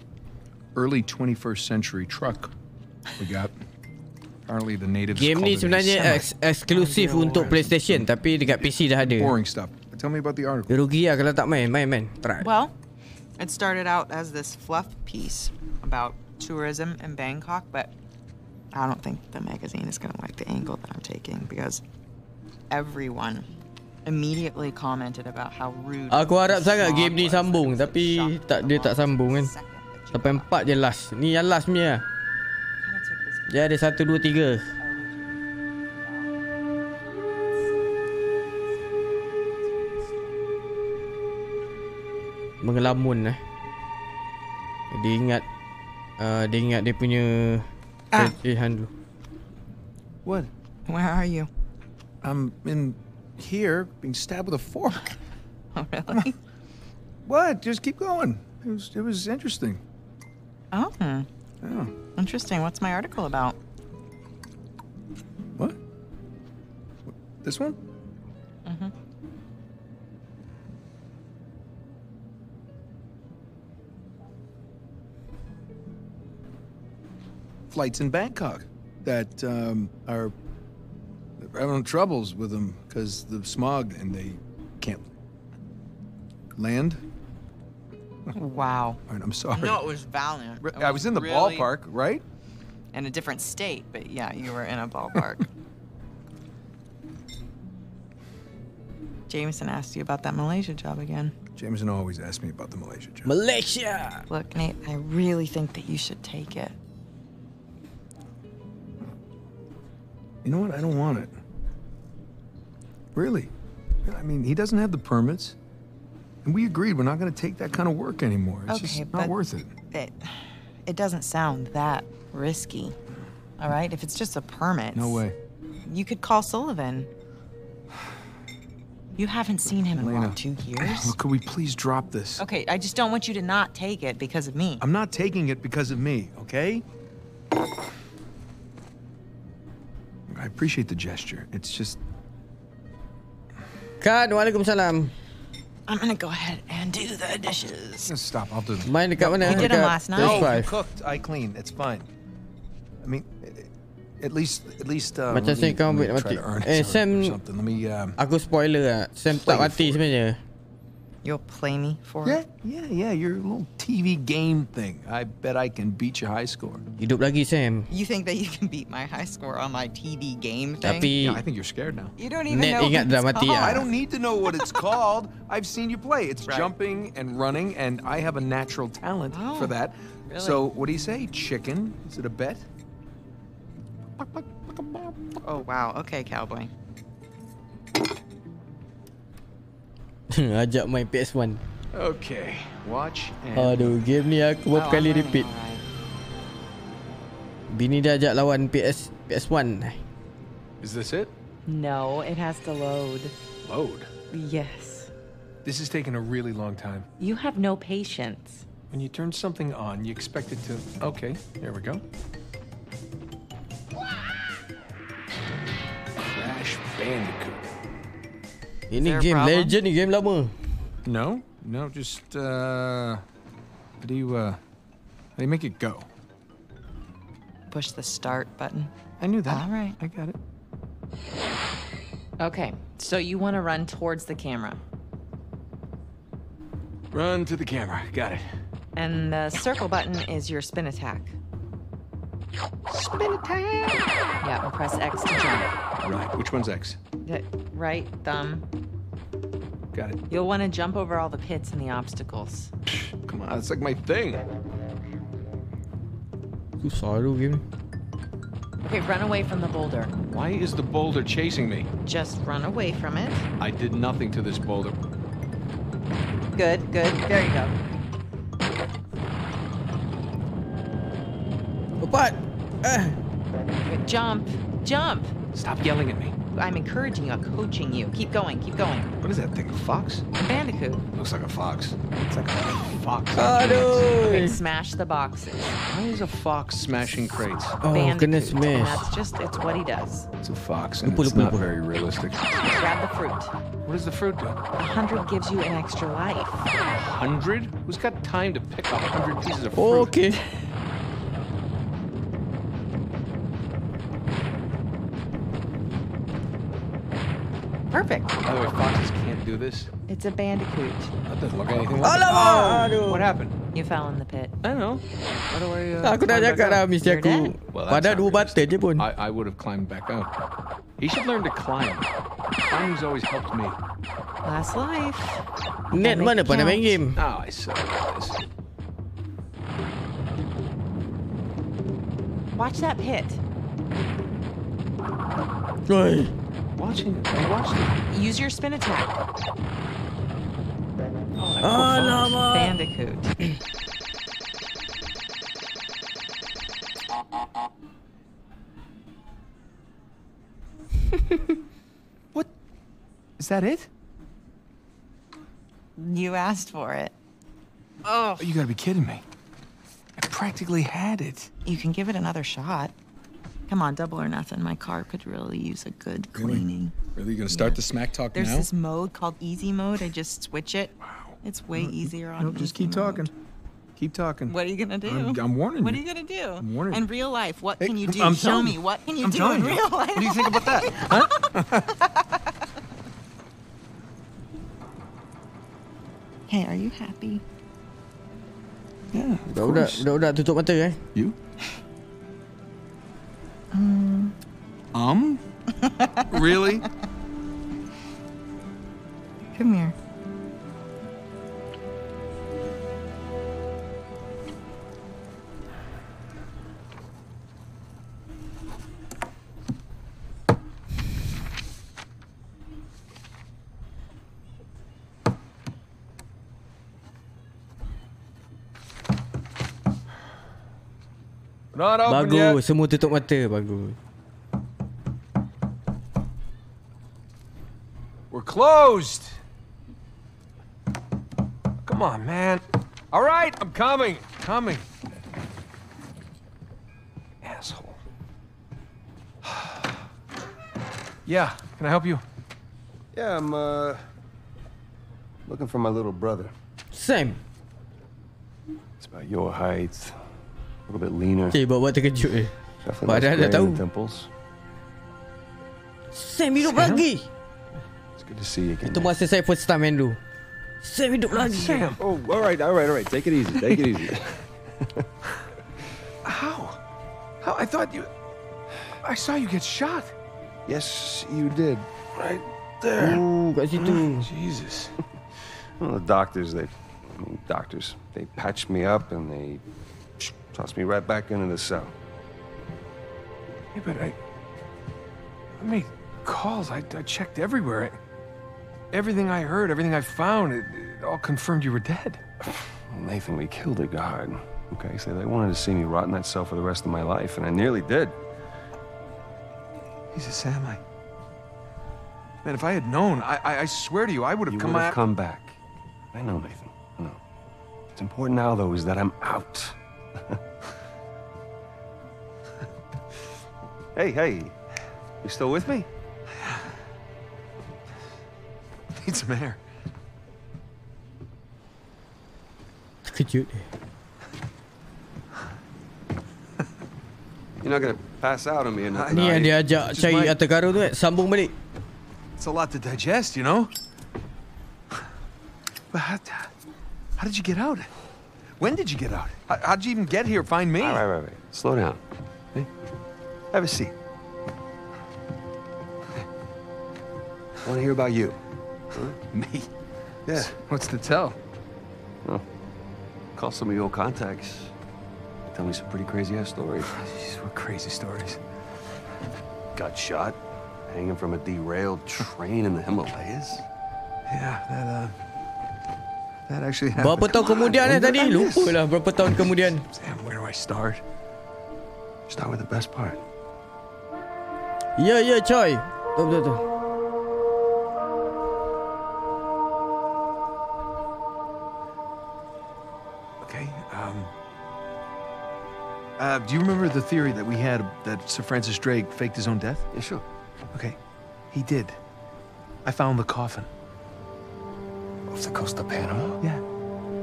early twenty-first century truck we got. Game ni sebenarnya ex eksklusif untuk PlayStation, tapi dekat P C dah ada. Rugi lah kalau tak main, main main. Try. Well, it started out as this fluff piece about tourism in Bangkok, but I don't think the magazine is going to like the angle that I'm taking because everyone immediately commented about how rude. Aku harap sangat game ni sambung, tapi tak, dia tak sambung kan. Sampai empat je last. Ni yang last punya. Dia ada satu, dua, tiga. Mengelamun eh. Dia ingat uh, Dia ingat dia punya ah. Recehan dulu. What? Where are you? I'm in here being stabbed with a fork. Oh really? What? Just keep going. It was, it was interesting. Oh. Oh. Interesting. What's my article about? What? This one? Mm-hmm. Flights in Bangkok that um, are having troubles with them because the smog and they can't land. Wow. All right, I'm sorry. No, it was valiant. It I was, was in the really ballpark, right? In a different state, but yeah, you were in a ballpark. Jameson asked you about that Malaysia job again. Jameson always asked me about the Malaysia job. Malaysia! Look, Nate, I really think that you should take it. You know what? I don't want it. Really. I mean, he doesn't have the permits. And we agreed we're not going to take that kind of work anymore. It's okay, just not worth it. it. It doesn't sound that risky. All right? If it's just a permit. No way. You could call Sullivan. You haven't seen him in Elena, what, two years? Well, could we please drop this? Okay, I just don't want you to not take it because of me. I'm not taking it because of me, okay? I appreciate the gesture. It's just... God, waalaikumsalam. I'm gonna go ahead and do the dishes. Stop, I'll do them. Mine, no, you did them last night. No, I cooked, I cleaned, it's fine. I mean, at least, at least, uh, macam let me, let me try to earn eh, Sam, or something. Let me, um... aku spoiler lah. Sam tak mati sebenarnya. You'll play me for yeah, it? Yeah, yeah, your little T V game thing. I bet I can beat your high score. Hidup lagi, Sam. You think that you can beat my high score on my T V game thing? Tapi, yeah, I think you're scared now. You don't even know ingat what it's called. I don't need to know what it's called. I've seen you play. It's right. Jumping and running, and I have a natural talent oh, for that. Really? So, what do you say? Chicken? Is it a bet? Oh, wow. Okay, cowboy. Ajak main P S one. Okay, watch and... Aduh, game ni aku berapa kali repeat. Bini dah ajak lawan P S P S one. Is this it? No, it has to load. Load? Yes. This is taking a really long time. You have no patience. When you turn something on, you expect it to... Okay, here we go. Crash Bandicoot. Ini game legend, ni game lama. No, no, just uh, how do you uh, how do you make it go? Push the start button. I knew that. All right, I got it. Okay, so you want to run towards the camera. Run to the camera. Got it. And the circle button is your spin attack. Spin attack. Yeah, we'll press X to jump. Right. Which one's X? The right thumb. Got it. You'll want to jump over all the pits and the obstacles. Come on, that's like my thing. Who saw it again? Okay, run away from the boulder. Why is the boulder chasing me? Just run away from it. I did nothing to this boulder. Good, good. There you go. What? Uh. Jump. Jump. Stop yelling at me. I'm encouraging you. I'm coaching you. Keep going. Keep going. What is that thing? A fox? A bandicoot. Looks like a fox. It's like a fox. Oh, no. Okay, smash the boxes. Why is a fox smashing crates? Oh, bandicoot. Goodness me. And that's just, it's what he does. It's a fox, and it's not very realistic. Grab the fruit. What does the fruit do? A hundred gives you an extra life. A hundred? Who's got time to pick up a hundred pieces of fruit? Okay. Perfect. By the way, foxes can't do this. It's a bandicoot. That doesn't look anything like that. Oh, what happened? You fell in the pit. I don't know. How do I, uh, aku dah cakap dah mesti aku. Padahal dua batu je pun. I would have climbed back out. He should learn to climb. Climbing's always helped me. Last life. Net mana pada main game? Oh, I suck at this. Watch that pit. Hey. Watching it. I watched it. Use your spin attack. Oh, oh no, Bandicoot. What? Is that it? You asked for it. Oh. You gotta be kidding me. I practically had it. You can give it another shot. Come on, double or nothing. My car could really use a good cleaning. Really? Really? You gonna start yeah. the smack talk There's now? There's this mode called easy mode. I just switch it. Wow. It's way no, easier on no, easy just keep mode. Talking. Keep talking. What are you gonna do? I'm, I'm warning what you. What are you gonna do? I'm warning you. In real life, what hey, can you do? I'm Show me. You. What can you I'm do in you. real life? What do you think about that? Huh? Hey, are you happy? Yeah, of course. You? Um. Um? Really? Come here. Bagus, semua tutup mata, bagus. We're closed. Come on, man. All right, I'm coming. Coming. Asshole. Yeah, can I help you? Yeah, I'm, uh... looking for my little brother. Same. It's about your height. A little bit leaner. Okay, but what did you do? Definitely less dimples. Sam hidup Sam? lagi. It's good to see you again. Itu masa saya first time main dulu. Sam hidup lagi. Sam. Oh, all right, all right, all right. Take it easy. Take it easy. How? How? I thought you. I saw you get shot. Yes, you did. Right there. Ooh, kat situ. Jesus. Well, the doctors, they, I mean, doctors, they patched me up and they tossed me right back into the cell. Hey, but I, I made calls. I, I checked everywhere. I, everything I heard, everything I found, it, it all confirmed you were dead. Well, Nathan, we killed a god. Okay, so they wanted to see me rot in that cell for the rest of my life, and I nearly did. He's a Samite. Man, if I had known, I, I, I swear to you, I would have come back. You would have come back. I know, Nathan. I know. What's important now, though, is that I'm out. Hey, hey. You still with me? Need some air. Could you? You're not gonna pass out on me or nothing. Yeah, dia ajak cari atas karung tu, sambung balik. It's a lot to digest, you know. But how, how did you get out? When did you get out? How, how'd you even get here? Find me? All right, right, right. Slow down. Hey, have a seat. I want to hear about you. Huh? Me? Yeah. What's to tell? Well, call some of your old contacts. Tell me some pretty crazy-ass stories. Jeez, what crazy stories? Got shot, hanging from a derailed train in the Himalayas. Yeah, that, uh... That actually happened. Berapa tahun kemudian eh tadi? Lupalah berapa tahun kemudian. Sam, where do I start? Start with the best part. Yeah, yeah, coy. Oh, betul betul. Okay. Um Uh, do you remember the theory that we had that Sir Francis Drake faked his own death? Yeah, sure. Okay. He did. I found the coffin. Off the coast of Panama? Yeah.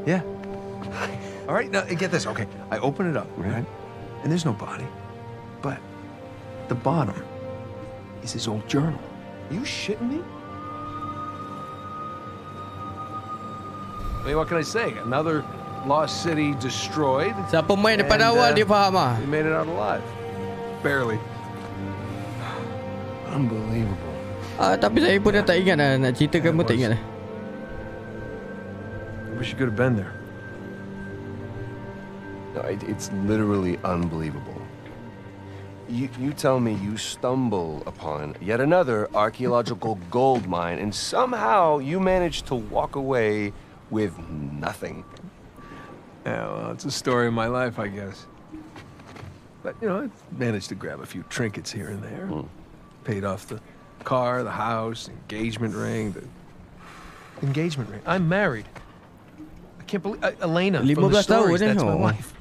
Yeah. All right, now get this. Okay, I open it up, right? And there's no body. But the bottom is his old journal. Are you shitting me? I mean, what can I say? Another lost city destroyed. Siapa main daripada awal dia faham ah. We made it out alive. Barely. Unbelievable. Ah, tapi saya pun dah tak ingat dah nak cerita ke pun tak ingat dah. Wish you could have been there. No, it, it's literally unbelievable. You, you tell me you stumble upon yet another archaeological gold mine, and somehow you manage to walk away with nothing. Yeah, well, it's a story of my life, I guess. But, you know, I managed to grab a few trinkets here and there. Mm. Paid off the car, the house, engagement ring, the... Engagement ring? I'm married. I can't believe uh, Elena from the stories, that's my wife.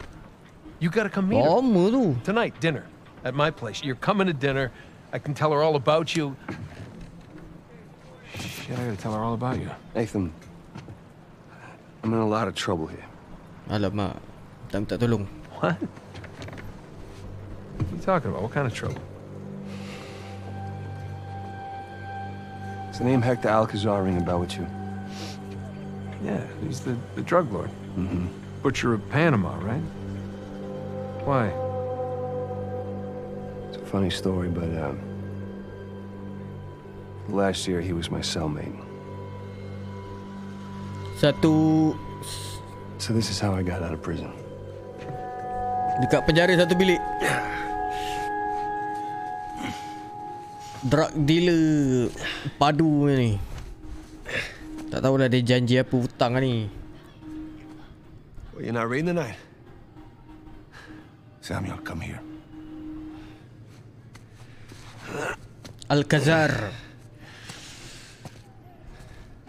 You gotta come meet her. Tonight, dinner. At my place. You're coming to dinner. I can tell her all about you. Shit, I gotta tell her all about you. Nathan, I'm in a lot of trouble here. Alamak. Tak tolong. What? What are you talking about? What kind of trouble? Does the name Hector Alcazar ring a bell with you? Yeah, he's the, the drug lord. Mm-hmm. Butcher of Panama, right? Why? It's a funny story, but, um... last year, he was my cellmate. Satu... So this is how I got out of prison. Dekat penjara satu bilik. Drug dealer padu ni. Tak tahulah dia janji apa hutang ni. Well, you're not reading tonight. Samuel, come here. Alcazar.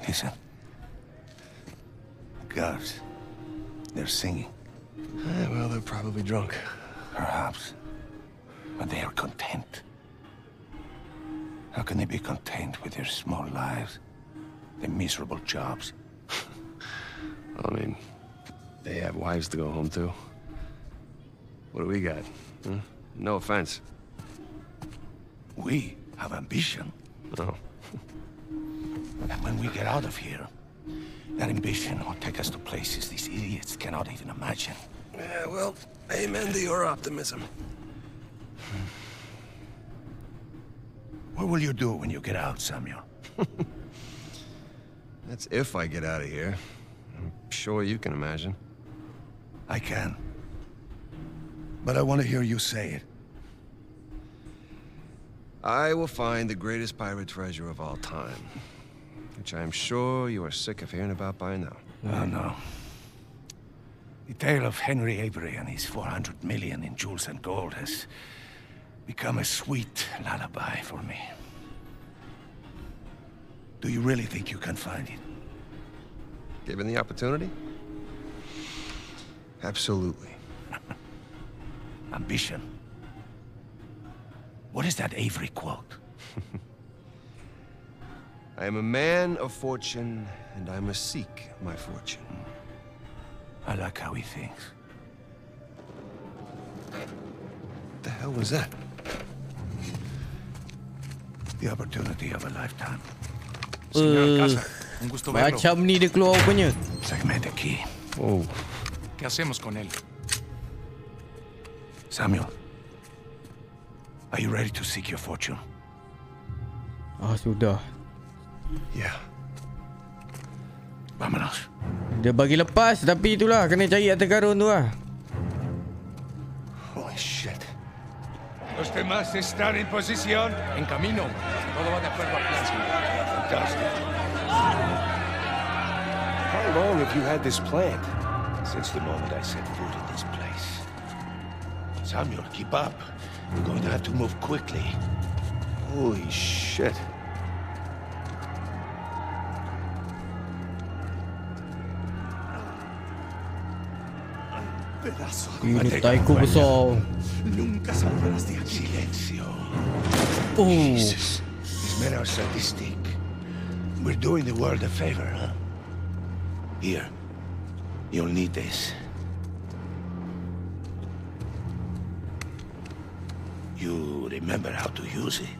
Listen. Guards. They're singing. Eh, well, they're probably drunk. Perhaps. But they are content. How can they be content with their small lives? Their miserable jobs? I mean, they have wives to go home to. What do we got? Huh? No offense. We have ambition. Oh. And when we get out of here, that ambition will take us to places these idiots cannot even imagine. Yeah, well, amen to your optimism. What will you do when you get out, Samuel? That's if I get out of here. I'm sure you can imagine. I can. But I want to hear you say it. I will find the greatest pirate treasure of all time. Which I am sure you are sick of hearing about by now. Oh, no. The tale of Henry Avery and his four hundred million in jewels and gold has become a sweet lullaby for me. Do you really think you can find it? Given the opportunity? Absolutely. Ambition. What is that Avery quote? I am a man of fortune, and I must seek my fortune. I like how he thinks. What the hell was that? The opportunity of a lifetime. Uh, Macam ni dia keluar punya. Segment the key. Oh. ¿Qué hacemos con él? Samuel. Are you ready to seek your fortune? Ah, sudah. Ya. Yeah. Vámonos. Dia bagi lepas tapi itulah kena cari harta karun tu lah. Holy shit. Los demás están en posición, en camino. Todo va de acuerdo al plan. Fantastic. How long have you had this plan? Since the moment I set foot in this place. Samuel, keep up. We're going to have to move quickly. Holy shit. Pedazo besar. Nunca saldrás de aquí. Silencio. Oh. Jesus. These men are sadistic. We're doing the world a favor, huh? Here. You'll need this. You remember how to use it?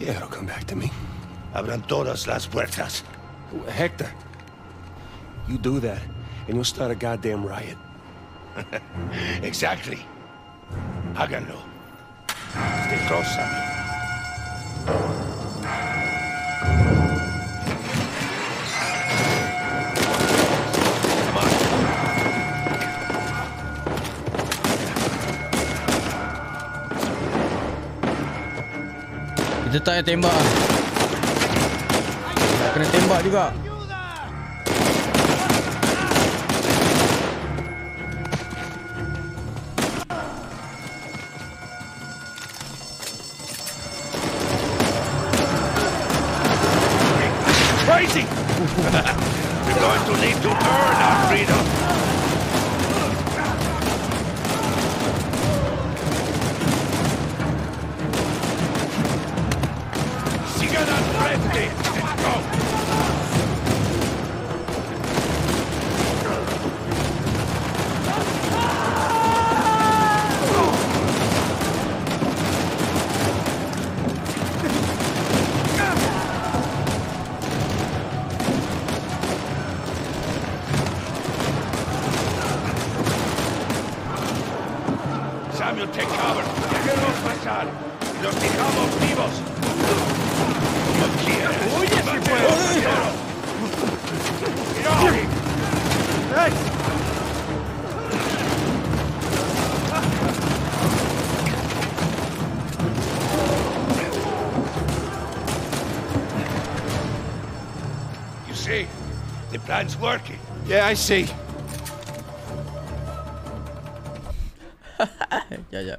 Yeah, it'll come back to me. Abran todas las puertas. Hector, you do that, and you'll start a goddamn riot. Exactly. Háganlo. Stay close, Sammy. Kita tak payah tembak. Kena tembak juga. Crazy! We're going to need to earn our freedom. It's working. Yeah, I see. yeah, yeah.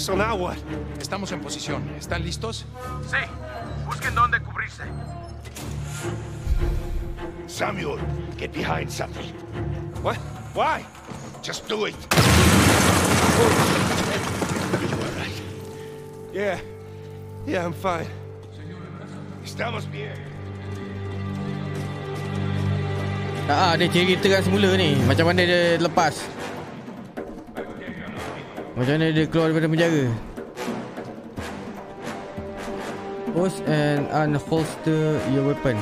So now what? Estamos en posición. ¿Están listos? Sí. Busquen dónde cubrirse. Samuel, get behind something. What? Why? Just do it. Are you all right? Yeah. Yeah, I'm fine. Estamos bien. Ah, dia cari kita kat semula ni. Macam mana dia lepas? Macam mana dia keluar daripada penjara? Post and unholster your weapon.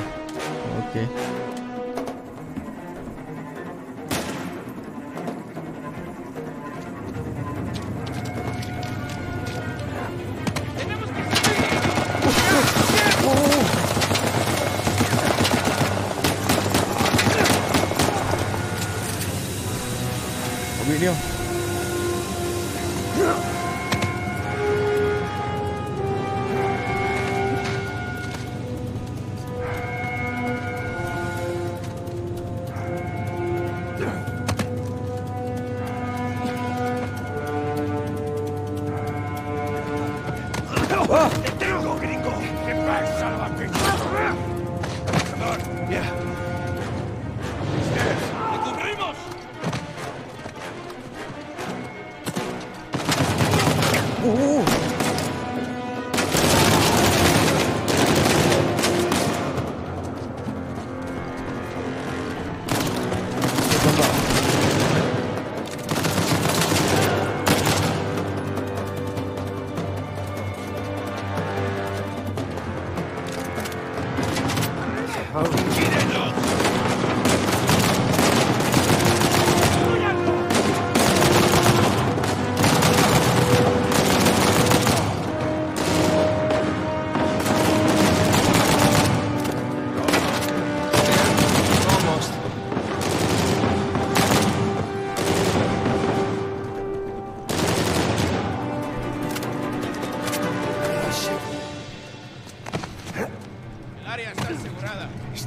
Okay.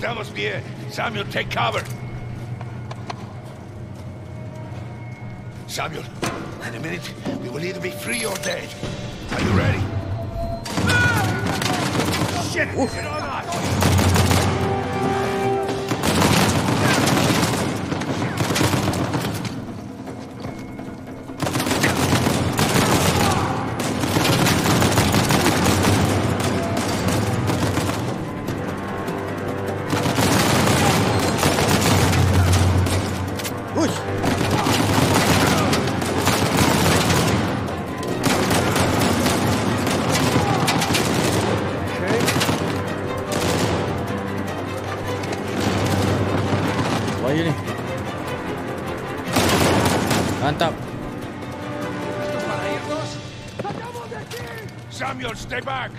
Estamos bien. Samuel, take cover. Samuel, in a minute, we will either be free or dead. Are you ready? Ah! Shit! Oof. Get on us! Stay back.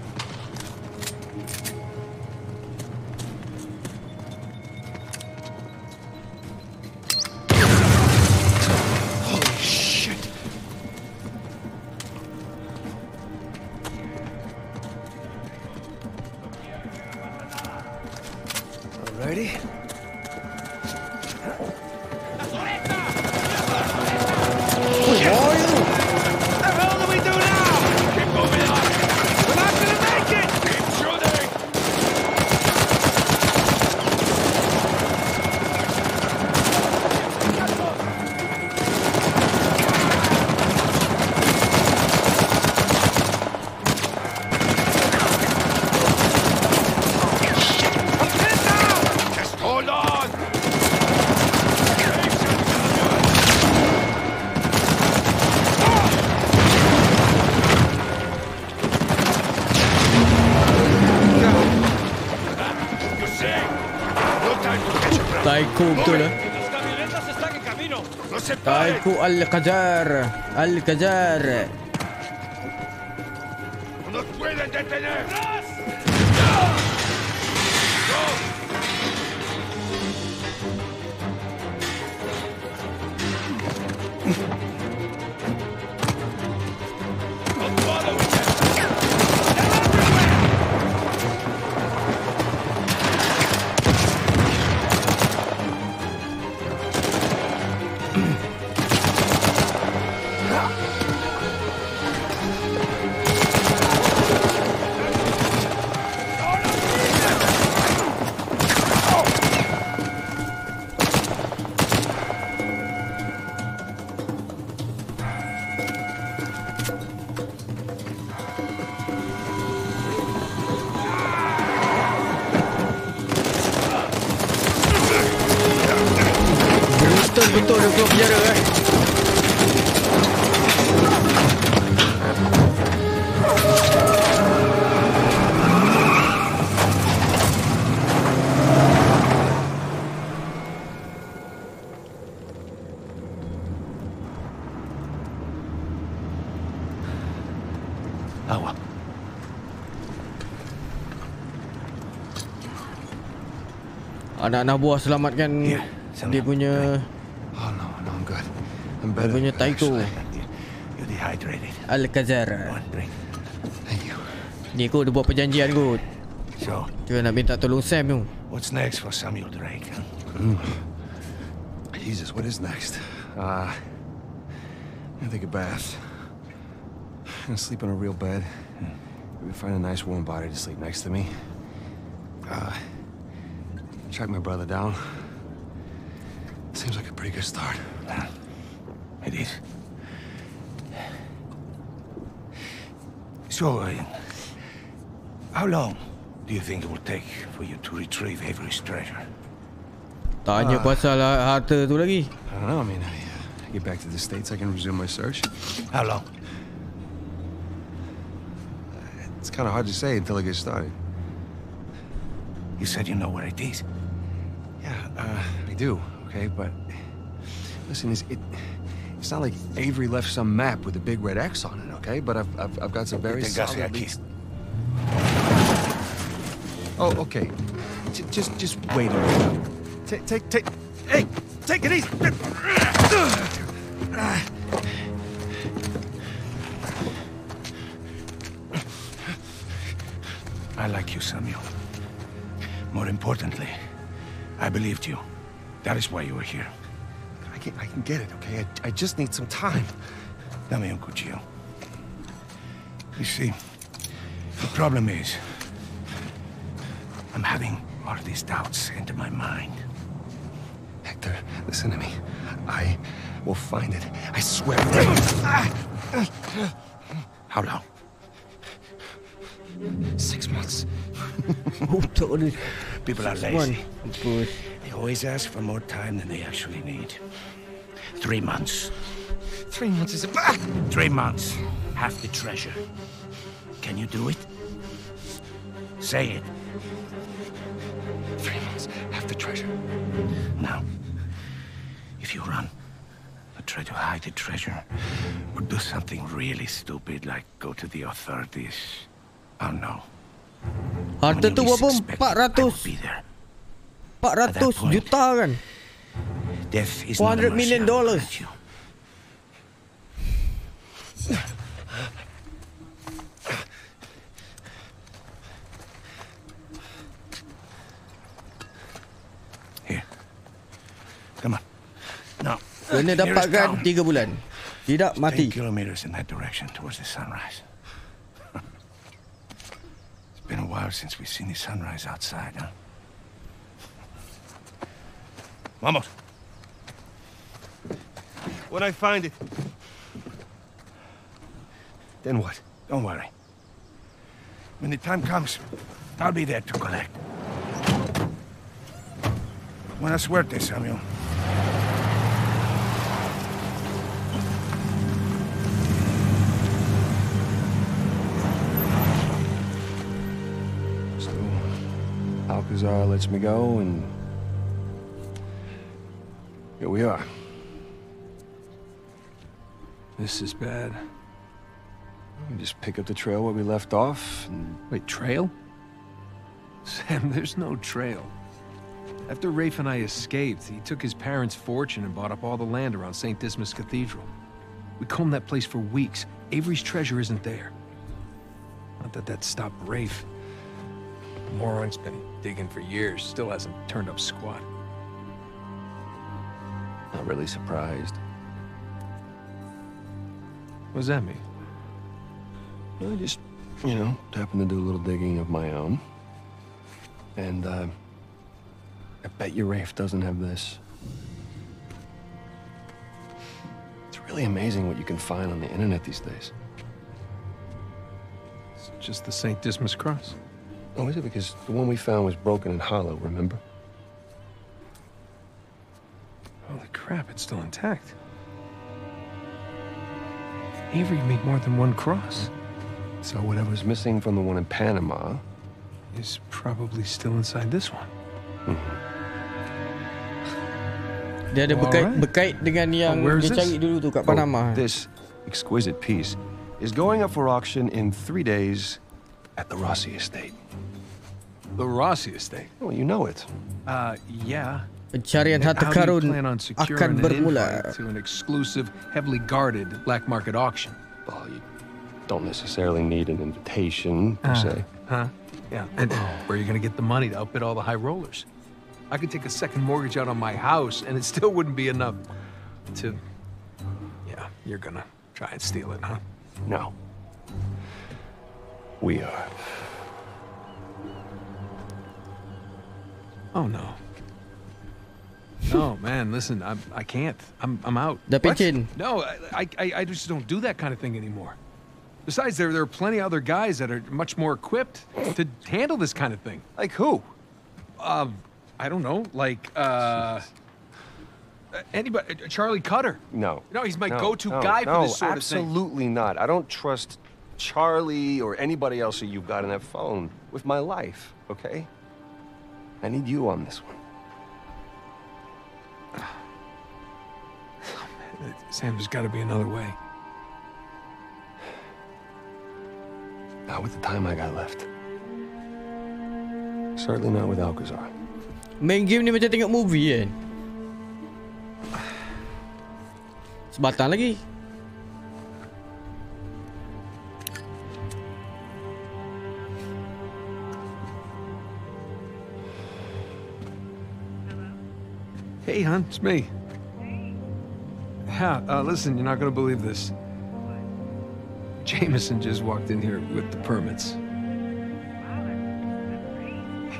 Holy shit. Alrighty. Hector Alcazar, Alcazar. No nos pueden detener. betul dia keluar penjara kan. Anak-anak buah selamatkan yeah, dia punya oh, no, no, I'm good. I'm better, dia punya Taiko Alcazar. Ni kot dia buat perjanjian kot. So, dia nak minta tolong Sam tu. What's next for Samuel Drake? Hmm. Jesus, what is next? Ah, uh, I take a bath. I'm gonna sleep on a real bed. Maybe find a nice warm body to sleep next to me. Ah. Uh, Track my brother down. Seems like a pretty good start. Yeah, it is. So, uh, how long do you think it will take for you to retrieve Avery's treasure? Tanya pasal harta tu lagi. I don't know. I mean, I uh, get back to the States, I can resume my search. How long? It's kind of hard to say until I get started. You said you know where it is. Yeah, uh, I do, okay, but listen, it's, it, it's not like Avery left some map with a big red X on it, okay? But I've, I've, I've got some very solid leads. Oh, okay. J just, just wait a minute. Take, take, take, hey, take it easy. I like you, Samuel. More importantly, I believed you. That is why you were here. I can, I can get it, okay? I, I just need some time. Dame un cuchillo. You see, the problem is, I'm having all these doubts into my mind. Hector, listen to me. I will find it. I swear. How long? Six months. People are lazy. They always ask for more time than they actually need. Three months. Three months is a bad. Three months. Half the treasure. Can you do it? Say it. Three months. Half the treasure. Now, if you run or try to hide the treasure, or do something really stupid like go to the authorities, I don't know. Harta tu berapa? four hundred juta kan? four hundred million dollars. Here. Come on. Now. Kena dapatkan tiga bulan. Tidak mati. ten kilometers in that direction towards the sunrise. It's been a while since we've seen the sunrise outside, huh? Vamos. When I find it. Then what? Don't worry. When the time comes, I'll be there to collect. Buena suerte, Samuel. Alcazar lets me go, and here we are. This is bad. We just pick up the trail where we left off, and... Wait, trail? Sam, there's no trail. After Rafe and I escaped, he took his parents' fortune and bought up all the land around Saint Dismas Cathedral. We combed that place for weeks. Avery's treasure isn't there. Not that that stopped Rafe. Moron's been digging for years, still hasn't turned up squat. Not really surprised. What does that mean? Well, I just, you know, happened to do a little digging of my own. And, uh, I bet your Rafe doesn't have this. It's really amazing what you can find on the internet these days. It's just the Saint Dismas cross. Oh, is it? Because the one we found was broken and hollow, remember? Holy crap. crap, it's still intact. Avery made more than one cross. So whatever's missing from the one in Panama is probably still inside this one. Mm-hmm. Dia ada berkait, right. berkait dengan yang oh, dia cari dulu tu kat Panama. Oh, this exquisite piece is going up for auction in three days at the Rossi Estate. The Rossi Estate? Oh, you know it. Uh, yeah. Pencarian harta karun akan bermula. To an exclusive, heavily guarded black market auction. Well, you don't necessarily need an invitation, per uh, se. Huh? Yeah. And where are you going to get the money to outbid all the high rollers? I could take a second mortgage out on my house, and it still wouldn't be enough to... Yeah, you're gonna try and steal it, huh? No. We are. Oh, no. No, man, listen, I, I can't. I'm, I'm out. The pigeon. No, I, I, I just don't do that kind of thing anymore. Besides, there, there are plenty of other guys that are much more equipped to handle this kind of thing. Like who? Um... I don't know, like, uh, anybody, Charlie Cutter. No. No, he's my no, go-to no, guy no, for this sort of thing. No, absolutely not. I don't trust Charlie or anybody else that you've got on that phone with my life, okay? I need you on this one. Oh, man, Sam, there's got to be another way. Not with the time I got left. Certainly not with Alcazar. Main game ni macam tengok movie kan. Sebatang lagi. Hey, hon, it's me. Yeah, uh, listen, you're not gonna believe this. Jameson just walked in here with the permits.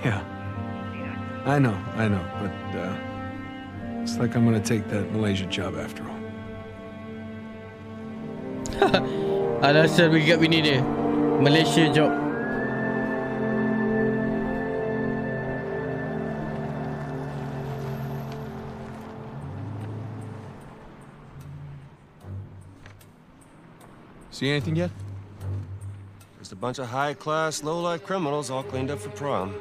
Yeah. I know, I know, but uh, it's like I'm gonna take that Malaysia job after all. Alasan bagi kat bini dia Malaysia job. See anything yet? Just a bunch of high-class, low-life criminals all cleaned up for prom.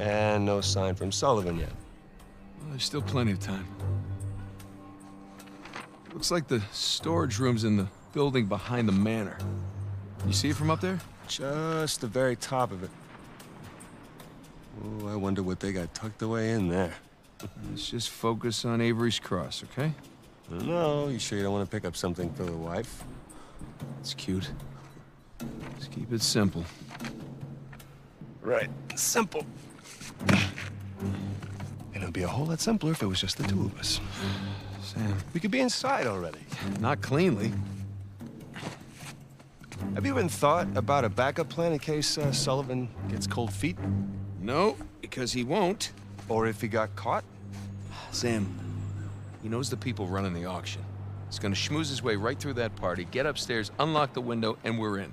And no sign from Sullivan yet. Well, there's still plenty of time. Looks like the storage room's in the building behind the manor. Can you see it from up there? Just the very top of it. Oh, I wonder what they got tucked away in there. Let's just focus on Avery's cross, okay? No, you sure you don't want to pick up something for the wife? It's cute. Just keep it simple. Right. Simple. And it'll be a whole lot simpler if it was just the two of us. Sam. We could be inside already. Not cleanly. Have you even thought about a backup plan in case uh, Sullivan gets cold feet? No, because he won't. Or if he got caught? Sam, he knows the people running the auction. He's gonna schmooze his way right through that party, get upstairs, unlock the window, and we're in.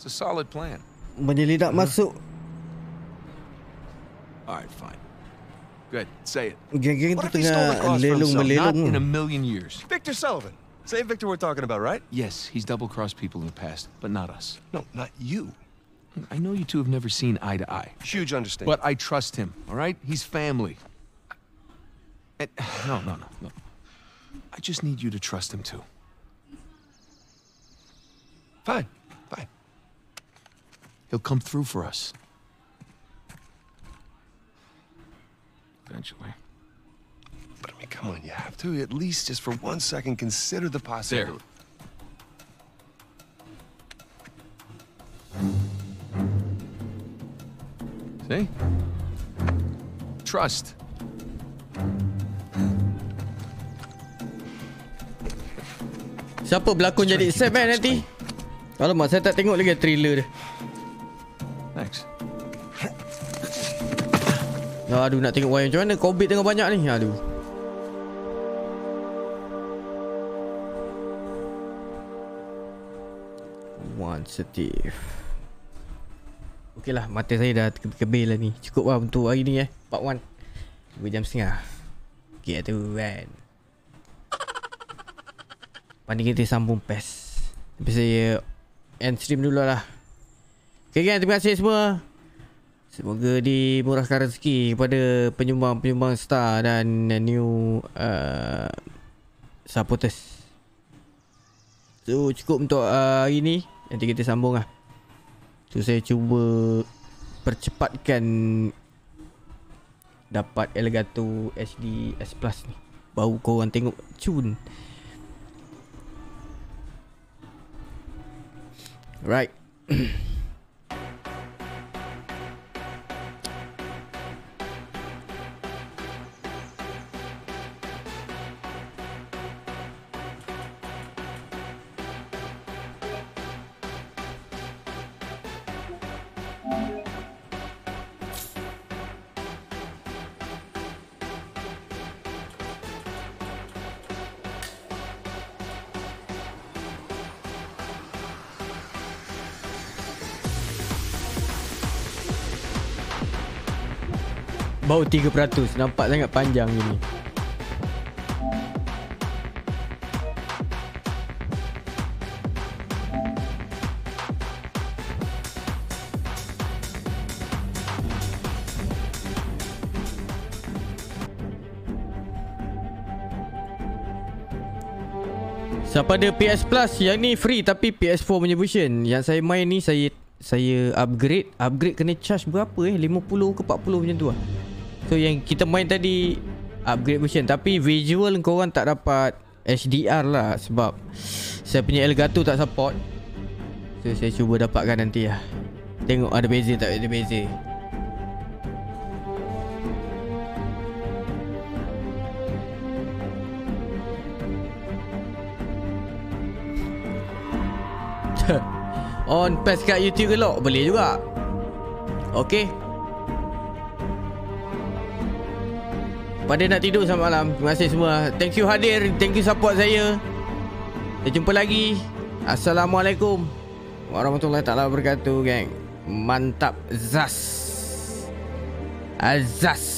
It's a solid plan. Menyelidak masuk. All right, fine. Good. Say it. What if he stole the cross from himself? Not in a million years. Victor Sullivan. Same Victor we're talking about, right? Yes, he's double-crossed people in the past, but not us. No, not you. I know you two have never seen eye to eye. Huge understanding. But I trust him, all right? He's family. And, no, no, no, no. I just need you to trust him, too. Fine, fine. He'll come through for us. Eventually. But I mean, come on, you have to at least just for one second consider the possibility. There. See? Trust. Siapa berlakon jadi Sam eh nanti? Alamak, saya tak tengok lagi trailer dia. Thanks. Aduh, nak tengok wayang macam mana. Covid tengah banyak ni. Aduh. One setif. Okey lah, mata saya dah ke kebil lah ni. Cukup lah untuk hari ni eh. Part one. dua jam setengah. gitu kan. Mari kita sambung P E S. Tapi saya end stream dulu lah. Okay guys, terima kasih semua. Semoga dimurahkan rezeki kepada penyumbang-penyumbang star dan new uh, supporters. So cukup untuk uh, hari ni. Nanti kita sambung lah. So saya cuba percepatkan dapat Elgato H D S Plus ni. Baru korang tengok cun. Right. Bau tiga peratus nampak sangat panjang ini. Siapa ada P S Plus yang ni free tapi P S four punya version. Yang saya main ni saya saya upgrade, upgrade kena charge berapa eh? lima puluh ke empat puluh macam tu lah. So yang kita main tadi upgrade version, tapi visual korang tak dapat H D R lah sebab saya punya Elgato tak support. So saya cuba dapatkan nanti lah. Tengok ada beza tak, ada beza. On P E S kat YouTube ke lok? Boleh juga. Okay. Pada nak tidur selamat malam. Terima kasih semua. Thank you hadir. Thank you support saya. Kita jumpa lagi. Assalamualaikum warahmatullahi taala wabarakatuh, gang. Mantap. Zas Azaz.